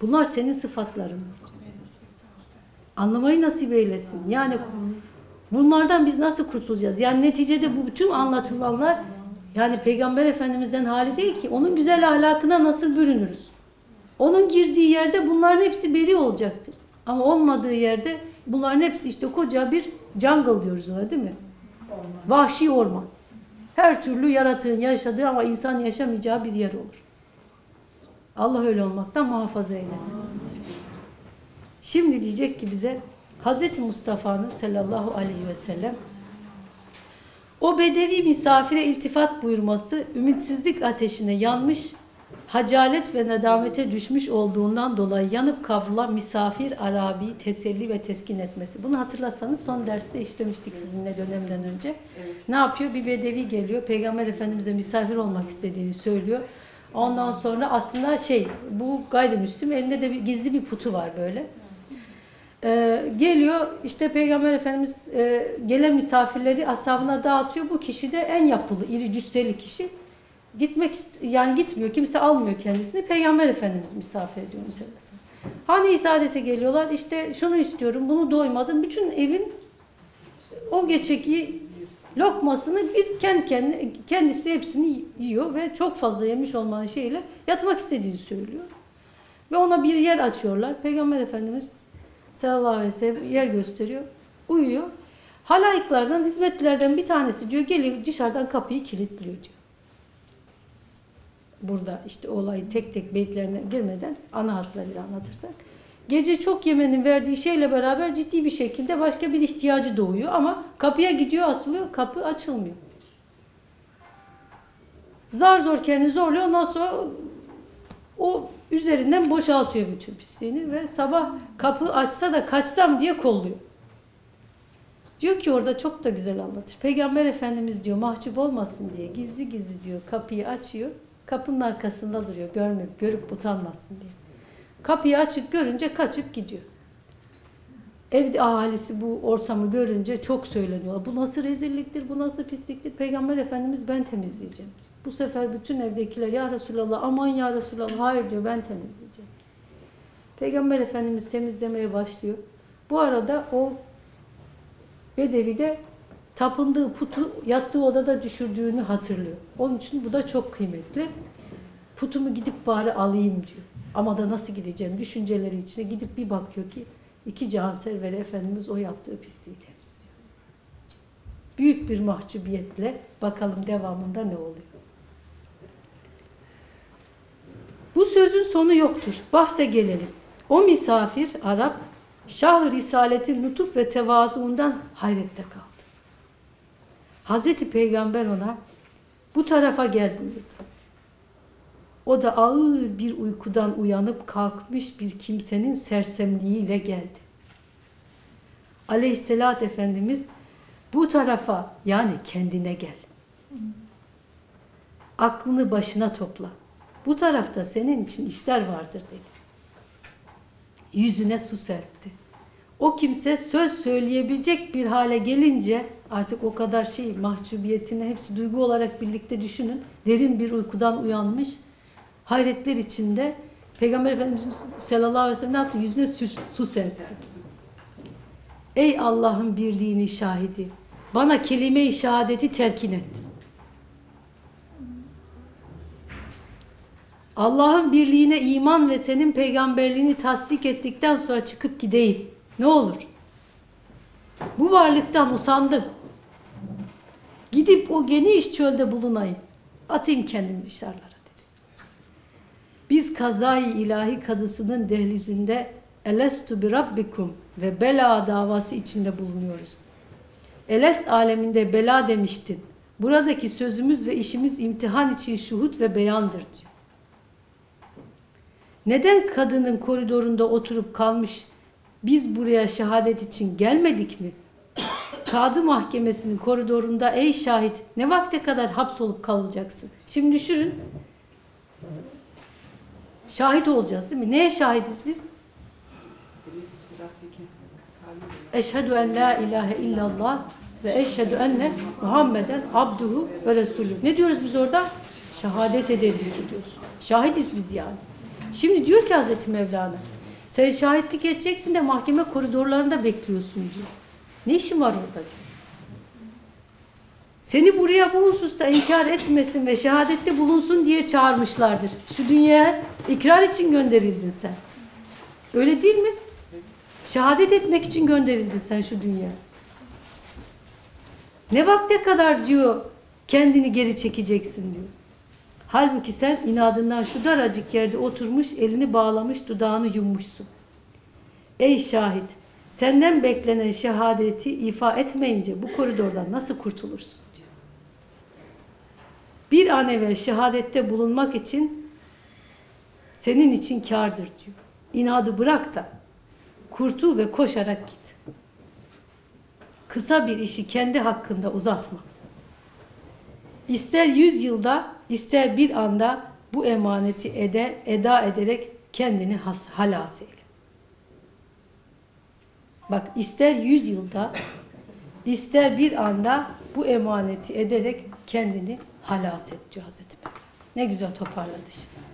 Bunlar senin sıfatların. Anlamayı nasip eylesin. Yani bunlardan biz nasıl kurtulacağız? Yani neticede bu bütün anlatılanlar yani Peygamber Efendimiz'den hali değil ki. Onun güzel ahlakına nasıl bürünürüz? Onun girdiği yerde bunların hepsi beri olacaktır. Ama olmadığı yerde bunların hepsi işte koca bir jungle diyoruz ona, değil mi? Orman. Vahşi orman. Her türlü yaratığın yaşadığı ama insan yaşamayacağı bir yer olur. Allah öyle olmaktan muhafaza eylesin. Şimdi diyecek ki bize Hazreti Mustafa'nın sallallahu aleyhi ve sellem o bedevi misafire iltifat buyurması, ümitsizlik ateşine yanmış, hacalet ve nedamete düşmüş olduğundan dolayı yanıp kavrulan misafir Arabi'yi teselli ve teskin etmesi. Bunu hatırlasanız son derste işlemiştik sizinle dönemden önce. Evet. Ne yapıyor? Bir bedevi geliyor. Peygamber Efendimiz'e misafir olmak istediğini söylüyor. Ondan sonra aslında şey, bu gayrimüslim elinde de bir, gizli bir putu var böyle. Ee, geliyor işte Peygamber Efendimiz e, gelen misafirleri ashabına dağıtıyor. Bu kişi de en yapılı, iri cüsseli kişi. Gitmek yani gitmiyor, kimse almıyor kendisini. Peygamber Efendimiz misafir ediyor mesela. Hane-i Saadet'e geliyorlar. İşte şunu istiyorum, bunu doymadım. Bütün evin o geçeki lokmasını bir kendi kendine, kendisi hepsini yiyor ve çok fazla yemiş olmanın şeyle yatmak istediğini söylüyor. Ve ona bir yer açıyorlar. Peygamber Efendimiz sallallahu aleyhi ve sellem yer gösteriyor. Uyuyor. Halayıklardan, hizmetlilerden bir tanesi diyor, geliyor dışarıdan kapıyı kilitliyor diyor. Burada işte olayı tek tek beyitlerine girmeden ana hatlarıyla anlatırsak. Gece çok yemenin verdiği şeyle beraber ciddi bir şekilde başka bir ihtiyacı doğuyor ama kapıya gidiyor, asılıyor, kapı açılmıyor. Zar zor kendini zorluyor, ondan sonra o üzerinden boşaltıyor bütün pisliğini ve sabah kapı açsa da kaçsam diye kolluyor. Diyor ki orada çok da güzel anlatır. Peygamber Efendimiz diyor mahcup olmasın diye gizli gizli diyor kapıyı açıyor. Kapının arkasında duruyor, görmeyip, görüp utanmasın diye. Kapıyı açık görünce kaçıp gidiyor. Ev ahalisi bu ortamı görünce çok söyleniyor. Bu nasıl rezilliktir, bu nasıl pisliktir? Peygamber Efendimiz ben temizleyeceğim. Bu sefer bütün evdekiler ya Resulallah, aman ya Resulallah, hayır diyor ben temizleyeceğim. Peygamber Efendimiz temizlemeye başlıyor. Bu arada o bedevi de tapındığı putu yattığı odada düşürdüğünü hatırlıyor. Onun için bu da çok kıymetli. Putumu gidip bari alayım diyor. Ama da nasıl gideceğim düşünceleri içine gidip bir bakıyor ki iki cihanserveri Efendimiz o yaptığı pisliği temizliyor. Büyük bir mahcubiyetle bakalım devamında ne oluyor. Bu sözün sonu yoktur. Bahse gelelim. O misafir Arap Şah-ı Risalet'in lütuf ve tevazuundan hayrette kaldı. Hazreti Peygamber ona bu tarafa gel buyurdu. O da ağır bir uykudan uyanıp kalkmış bir kimsenin sersemliğiyle geldi. Aleyhisselatü Efendimiz bu tarafa, yani kendine gel. Aklını başına topla. Bu tarafta senin için işler vardır dedi. Yüzüne su serpti. O kimse söz söyleyebilecek bir hale gelince, artık o kadar şey, mahcubiyetini hepsi duygu olarak birlikte düşünün. Derin bir uykudan uyanmış. Hayretler içinde Peygamber Efendimiz sallallahu aleyhi ve sellem ne yaptı? Yüzüne su, su serpti. Ey Allah'ın birliğini şahidi, bana kelime-i şehadeti telkin ettin. Allah'ın birliğine iman ve senin peygamberliğini tasdik ettikten sonra çıkıp gideyim. Ne olur? Bu varlıktan usandım. Gidip o geniş çölde bulunayım. Atayım kendimi dışarılara dedi. Biz kazayı ilahi kadısının dehlizinde Elestu bi Rabbikum ve bela davası içinde bulunuyoruz. Elest aleminde bela demiştin. Buradaki sözümüz ve işimiz imtihan için şuhut ve beyandır diyor. Neden kadının koridorunda oturup kalmış, biz buraya şehadet için gelmedik mi? Kadı mahkemesinin koridorunda ey şahit ne vakte kadar hapsolup kalacaksın? Şimdi düşünün. Şahit olacağız değil mi? Neye şahidiz biz? Eşhedü en la ilahe illallah ve eşhedü enne Muhammeden abduhu ve resulü. Ne diyoruz biz orada? Şehadet edelim diyoruz. Şahidiz biz yani. Şimdi diyor ki Hazreti Mevlana, sen şahitlik edeceksin de mahkeme koridorlarında bekliyorsun diyor. Ne işin var orada diyor. Seni buraya bu hususta inkar etmesin ve şehadette bulunsun diye çağırmışlardır. Şu dünyaya ikrar için gönderildin sen. Öyle değil mi? Şehadet etmek için gönderildin sen şu dünyaya. Ne vakte kadar diyor kendini geri çekeceksin diyor. Halbuki sen inadından şu daracık yerde oturmuş, elini bağlamış, dudağını yummuşsun. Ey şahit, senden beklenen şehadeti ifa etmeyince bu koridordan nasıl kurtulursun diyor. Bir an evvel şehadette bulunmak için senin için kârdır diyor. İnadı bırak da kurtul ve koşarak git. Kısa bir işi kendi hakkında uzatma. İster yüz yılda, İster bir anda bu emaneti ede, eda ederek kendini has, halas eyle. Bak, ister yüz yılda, ister bir anda bu emaneti ederek kendini halas et diyor Hazreti Mevla. Ne güzel toparladı şimdi.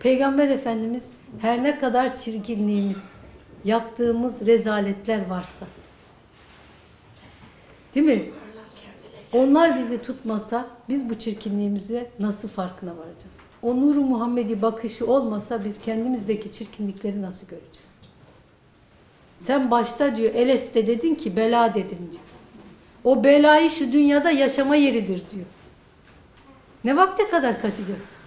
Peygamber Efendimiz her ne kadar çirkinliğimiz, yaptığımız rezaletler varsa, değil mi? Onlar bizi tutmasa biz bu çirkinliğimizi nasıl farkına varacağız? O Nur-u Muhammed'i bakışı olmasa biz kendimizdeki çirkinlikleri nasıl göreceğiz? Sen başta diyor eleste dedin ki bela dedim diyor. O belayı şu dünyada yaşama yeridir diyor. Ne vakte kadar kaçacaksın?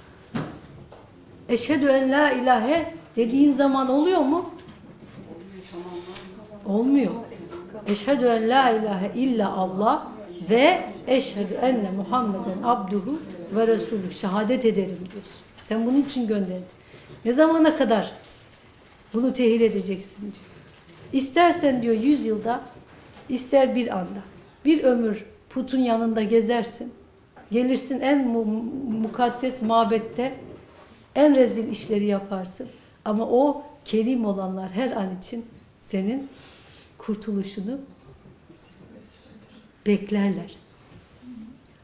Eşhedü en la ilahe dediğin zaman oluyor mu? Olmuyor. Eşhedü en la ilahe illa Allah ve eşhedü enne Muhammeden abduhu ve resulü. Şehadet ederim diyorsun. Sen bunun için gönderdin. Ne zamana kadar bunu tehir edeceksin diyor. İstersen diyor yüz yılda, ister bir anda. Bir ömür putun yanında gezersin. Gelirsin en mu mukaddes mabette en rezil işleri yaparsın. Ama o kerim olanlar her an için senin kurtuluşunu beklerler.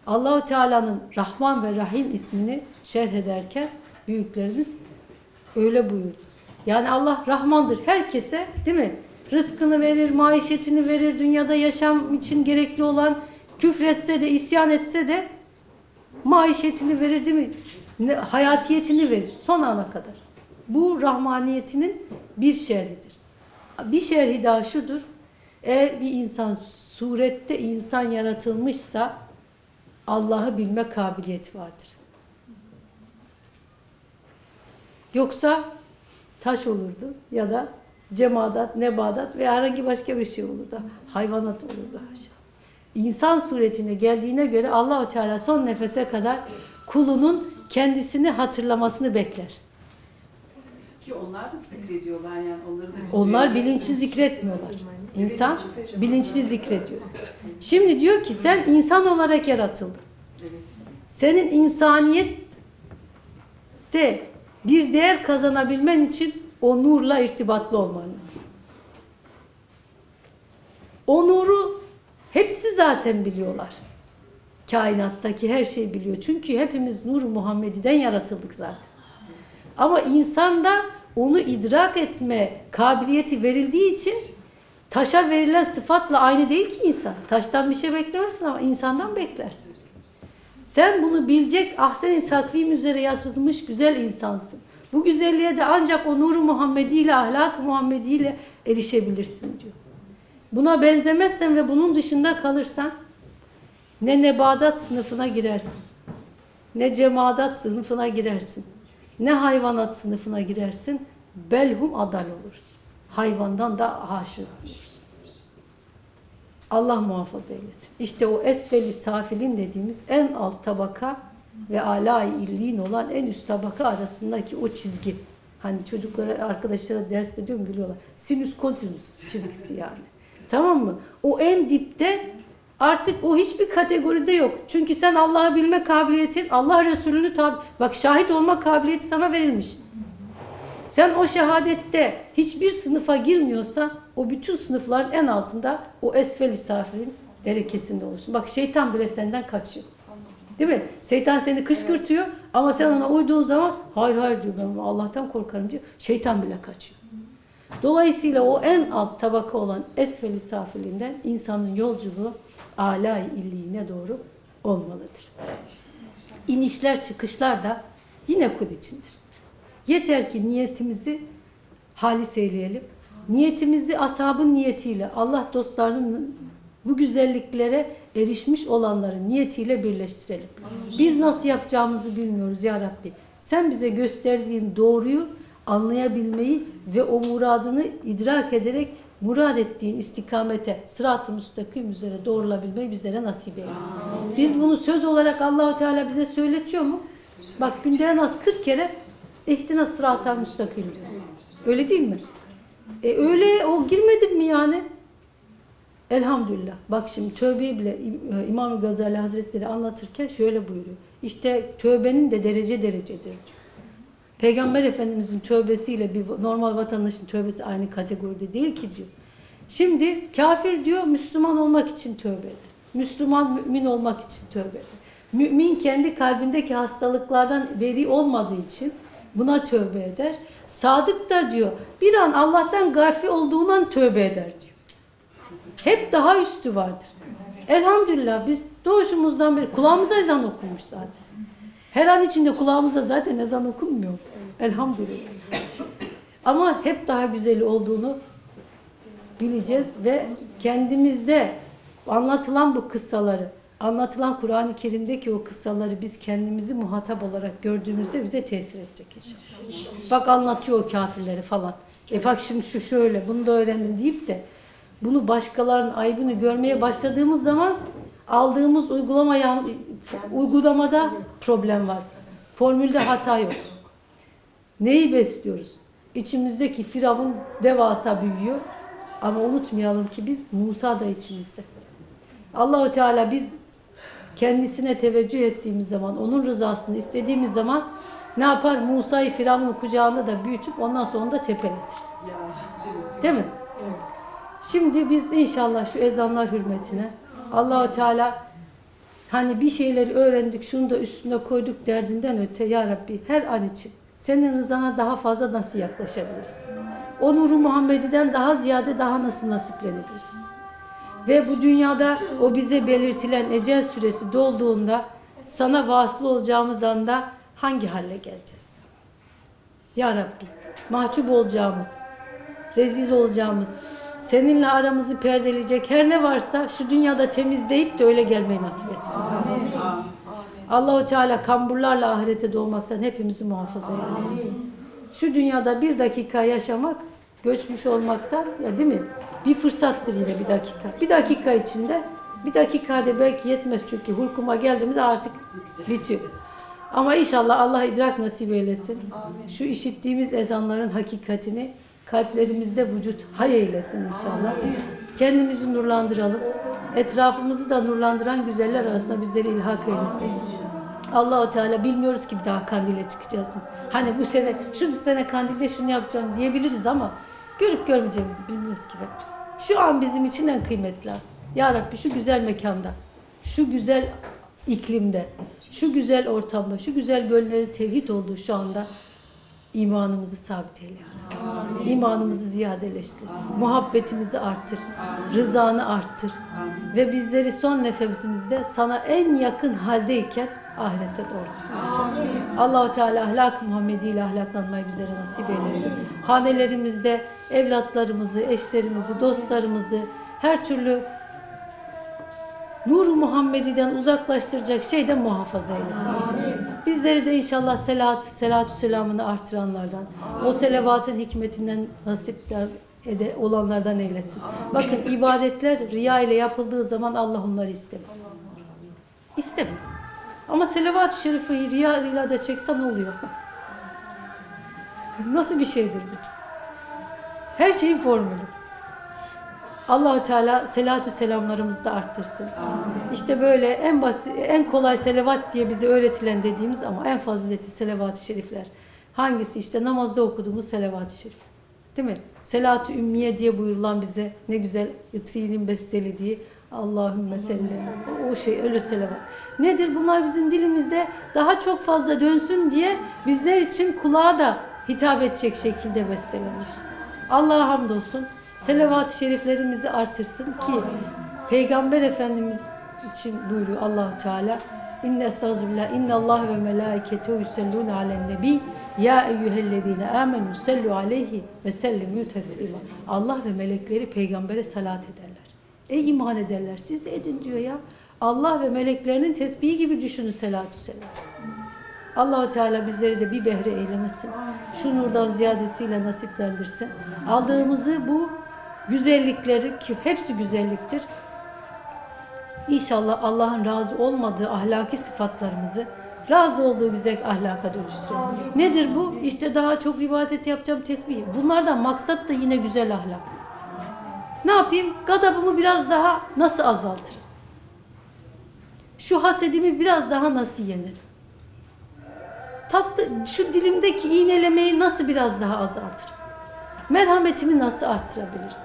Allahu Teala'nın Rahman ve Rahim ismini şerh ederken büyüklerimiz öyle buyurdu. Yani Allah Rahmandır herkese, değil mi? Rızkını verir, maişetini verir, dünyada yaşam için gerekli olan, küfretse de, isyan etse de maişetini verir, değil mi? Ne, hayatiyetini verir son ana kadar. Bu Rahmaniyetinin bir şerhidir. Bir şerhi daha şudur. Eğer bir insan surette insan yaratılmışsa Allah'ı bilme kabiliyeti vardır. Yoksa taş olurdu ya da cemadat, nebadat veya herhangi başka bir şey olurdu. Hayvanat olurdu. İnsan suretine geldiğine göre Allah-u Teala son nefese kadar kulunun kendisini hatırlamasını bekler. Ki onlar da zikrediyorlar yani. Onları da onlar bilinçli zikretmiyorlar. İnsan bilinçli zikrediyor. Şimdi diyor ki sen insan olarak yaratıldın. Senin insaniyette bir değer kazanabilmen için o nurla irtibatlı olman lazım. O nuru hepsi zaten biliyorlar. Kainattaki her şeyi biliyor. Çünkü hepimiz Nur-u Muhammedi'den yaratıldık zaten. Ama insanda onu idrak etme kabiliyeti verildiği için taşa verilen sıfatla aynı değil ki insan. Taştan bir şey beklemezsin ama insandan beklersin. Sen bunu bilecek ahsen-i takvim üzere yaratılmış güzel insansın. Bu güzelliğe de ancak o Nur-u Muhammedi ile ahlak-ı Muhammedi ile erişebilirsin diyor. Buna benzemezsen ve bunun dışında kalırsan ne nebadat sınıfına girersin, ne cemadat sınıfına girersin, ne hayvanat sınıfına girersin, belhum adal olursun. Hayvandan da haşir olursun. Allah muhafaza eylesin. İşte o esfel-i safilin dediğimiz en alt tabaka ve âlâ-i illiğin olan en üst tabaka arasındaki o çizgi. Hani çocuklara, arkadaşlara ders ediyorum biliyorlar. Sinüs kosinüs çizgisi yani. Tamam mı? O en dipte artık o hiçbir kategoride yok. Çünkü sen Allah'ı bilme kabiliyetin, Allah Resulü'nü tabi... Bak şahit olma kabiliyeti sana verilmiş. Sen o şehadette hiçbir sınıfa girmiyorsan o bütün sınıfların en altında o esfel-i safirin derekesinde olursun. Bak şeytan bile senden kaçıyor. Değil mi? Şeytan seni kışkırtıyor ama sen ona uyduğun zaman hayır hayır diyor ben Allah'tan korkarım diyor. Şeytan bile kaçıyor. Dolayısıyla o en alt tabaka olan esfel-i safilinden insanın yolculuğu âlâ-i illiğine doğru olmalıdır. İnişler çıkışlar da yine kul içindir. Yeter ki niyetimizi halis eyleyelim. Niyetimizi ashabın niyetiyle, Allah dostlarının bu güzelliklere erişmiş olanların niyetiyle birleştirelim. Biz nasıl yapacağımızı bilmiyoruz ya Rabbi. Sen bize gösterdiğin doğruyu anlayabilmeyi ve o muradını idrak ederek murad ettiğin istikamete, sırat-ı müstakim üzere doğrulabilmeyi bizlere nasip eyle. Amin. Biz bunu söz olarak Allahu Teala bize söyletiyor mu? Bak günde en az kırk kere ihdina sırat-ı müstakim diyoruz. Öyle değil mi? E öyle o girmedin mi yani? Elhamdülillah. Bak şimdi tövbeyi bile İmam-ı Gazali Hazretleri anlatırken şöyle buyuruyor. İşte tövbenin de derece derecedir diyor. Peygamber Efendimiz'in tövbesiyle bir normal vatandaşın tövbesi aynı kategoride değil ki diyor. Şimdi kafir diyor Müslüman olmak için tövbe eder. Müslüman mümin olmak için tövbe eder. Mümin kendi kalbindeki hastalıklardan beri olmadığı için buna tövbe eder. Sadık da diyor bir an Allah'tan gafil olduğundan tövbe eder diyor. Hep daha üstü vardır. Elhamdülillah biz doğuşumuzdan beri kulağımıza ezan okunmuş zaten. Her an içinde kulağımıza zaten ezan okunmuyor. Elhamdülillah. Ama hep daha güzeli olduğunu bileceğiz ve kendimizde anlatılan bu kıssaları, anlatılan Kur'an-ı Kerim'deki o kıssaları biz kendimizi muhatap olarak gördüğümüzde bize tesir edecek inşallah. Bak anlatıyor o kafirleri falan. E bak şimdi şu şöyle, bunu da öğrendim deyip de bunu başkalarının aybını görmeye başladığımız zaman aldığımız uygulama yani uygulamada problem var. Formülde hata yok. Neyi besliyoruz? İçimizdeki Firavun devasa büyüyor. Ama unutmayalım ki biz Musa da içimizde. Allah-u Teala biz kendisine teveccüh ettiğimiz zaman, onun rızasını istediğimiz zaman ne yapar? Musa'yı Firavun'un kucağında da büyütüp ondan sonra da tepeletir. Değil mi? Şimdi biz inşallah şu ezanlar hürmetine Allah-u Teala hani bir şeyleri öğrendik, şunu da üstüne koyduk derdinden öte ya Rabbi her an için senin rızana daha fazla nasıl yaklaşabiliriz? O Nur-u Muhammedi'den daha ziyade daha nasıl nasiplenebiliriz? Ve bu dünyada o bize belirtilen ecel süresi dolduğunda sana vasıl olacağımız anda hangi halle geleceğiz? Ya Rabbi mahcup olacağımız, rezil olacağımız, seninle aramızı perdeleyecek her ne varsa şu dünyada temizleyip de öyle gelmeyi nasip etsin. Allah-u Teala kamburlarla ahirete doğmaktan hepimizi muhafaza eylesin. Şu dünyada bir dakika yaşamak, göçmüş olmaktan, ya değil mi? Bir fırsattır yine bir dakika. Bir dakika içinde, bir dakikada belki yetmez çünkü hulkuma geldiğimizde artık bitiyor. Ama inşallah Allah idrak nasip eylesin. Şu işittiğimiz ezanların hakikatini kalplerimizde vücut hay eylesin inşallah. Kendimizi nurlandıralım. Etrafımızı da nurlandıran güzeller arasında bizleri ilhak eylesin. Allah-u Teala bilmiyoruz ki bir daha kandile çıkacağız mı? Hani bu sene, şu sene kandilde şunu yapacağım diyebiliriz ama görüp görmeyeceğimizi bilmiyoruz ki. Şu an bizim için en kıymetli. Ya Rabbi şu güzel mekanda, şu güzel iklimde, şu güzel ortamda, şu güzel gönülleri tevhid olduğu şu anda imanımızı sabit eyle. Amin. İmanımızı ziyadeleştir. Amin. Muhabbetimizi arttır. Amin. Rızanı arttır. Amin. Ve bizleri son nefesimizde sana en yakın haldeyken ahirette doğrusu inşallah. Allah-u Teala ahlak-ı Muhammedi ile ahlaklanmayı bizlere nasip eylesin. Hanelerimizde evlatlarımızı, eşlerimizi, dostlarımızı, her türlü Nur-u Muhammedi'den uzaklaştıracak şeyden muhafaza eylesin inşallah. Bizleri de inşallah selat, selatü selamını artıranlardan, o selavatın hikmetinden nasipler ede, olanlardan eylesin. Bakın ibadetler riya ile yapıldığı zaman Allah onları istemiyor. İstemiyor. Ama selavat-ı şerifi riya ile de çeksen oluyor. Nasıl bir şeydir bu? Her şeyin formülü. Allah-u Teala selatü selamlarımızı da arttırsın. Amin. İşte böyle en basit, en kolay selavat diye bize öğretilen dediğimiz ama en faziletli selavat-ı şerifler. Hangisi? İşte namazda okuduğumuz selavat-ı şerif. Değil mi? Selat-ı ümmiye diye buyurulan bize ne güzel ıtînin bestelediği Allahümme sellem. O şey öyle selavat. Nedir? Bunlar bizim dilimizde daha çok fazla dönsün diye bizler için kulağa da hitap edecek şekilde bestelenmiş. Allah'a hamdolsun. Selavat-ı şeriflerimizi artırsın ki Peygamber Efendimiz için buyuruyor Allah-u Teala İnne estağzübillah innallâhe ve melâiketehu yüsellûne alennebi ya eyyühellezîne âmenû sellû aleyhi ve sellimû teslîmâ. Allah ve melekleri peygambere salat ederler. Ey iman ederler siz de edin diyor ya. Allah ve meleklerinin tesbihi gibi düşünün selatü selam. Allah-u Teala bizleri de bir behre eylemesin. Şu nurdan ziyadesiyle nasiplendirsin. Aldığımızı bu güzellikleri ki hepsi güzelliktir. İnşallah Allah'ın razı olmadığı ahlaki sıfatlarımızı razı olduğu güzel ahlaka dönüştürelim. Nedir bu? İşte daha çok ibadet yapacağım tesbih. Bunlardan maksat da yine güzel ahlak. Ne yapayım? Gadabımı biraz daha nasıl azaltırım? Şu hasedimi biraz daha nasıl yenerim? Tatlı, şu dilimdeki iğnelemeyi nasıl biraz daha azaltırım? Merhametimi nasıl arttırabilirim?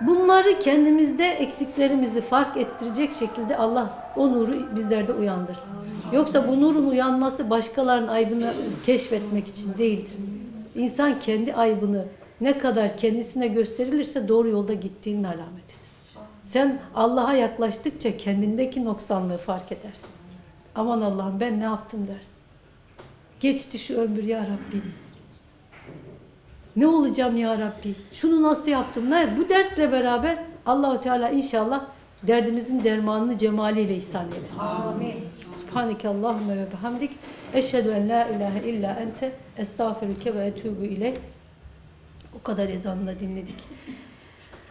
Bunları kendimizde eksiklerimizi fark ettirecek şekilde Allah o nuru bizlerde uyandırsın. Yoksa bu nurun uyanması başkalarının aybını keşfetmek için değildir. İnsan kendi aybını ne kadar kendisine gösterilirse doğru yolda gittiğinin alametidir. Sen Allah'a yaklaştıkça kendindeki noksanlığı fark edersin. Aman Allah'ım ben ne yaptım dersin. Geçti şu ömür ya Rabbi. Ne olacağım ya Rabbi? Şunu nasıl yaptım? Ne? Bu dertle beraber Allah-u Teala inşallah derdimizin dermanını cemaliyle ihsan eylesin. Amin. Subhaneke Allahümme ve bihamdik. Eşhedü en la ilahe illa ente estağfirüke ve etûbü ileyh. O kadar ezanla dinledik.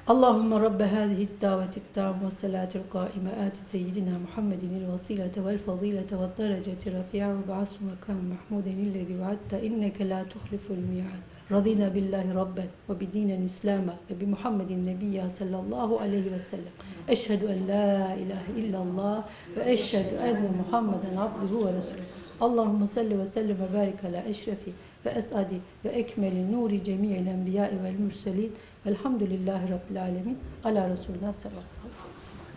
Allahümme Rabbe hâzihid davetit tâme ve selâtil kâime âti seyyidina Muhammedinil vasîlete vel fazîlete ve dereceti rafi'a ve ba'asu mekâme mahmûdenillezî ve'atta inneke lâ tuhliful mi'ad. Radina billahi rabben ve bidinen islâme ve bi Muhammedin nebiyyâ sallallahu aleyhi ve sellem. Eşhedü en la ilahe illallah ve eşhedü enne Muhammeden abduhu ve resulü. Allahümme salli ve sellim ve barik ala eşrefi ve esadi ve ekmeli nuri cemiyel enbiyâi vel mürselîn. Elhamdülillahi Rabbil alemin. Ala Resulullah sallallahu aleyhi ve sellem.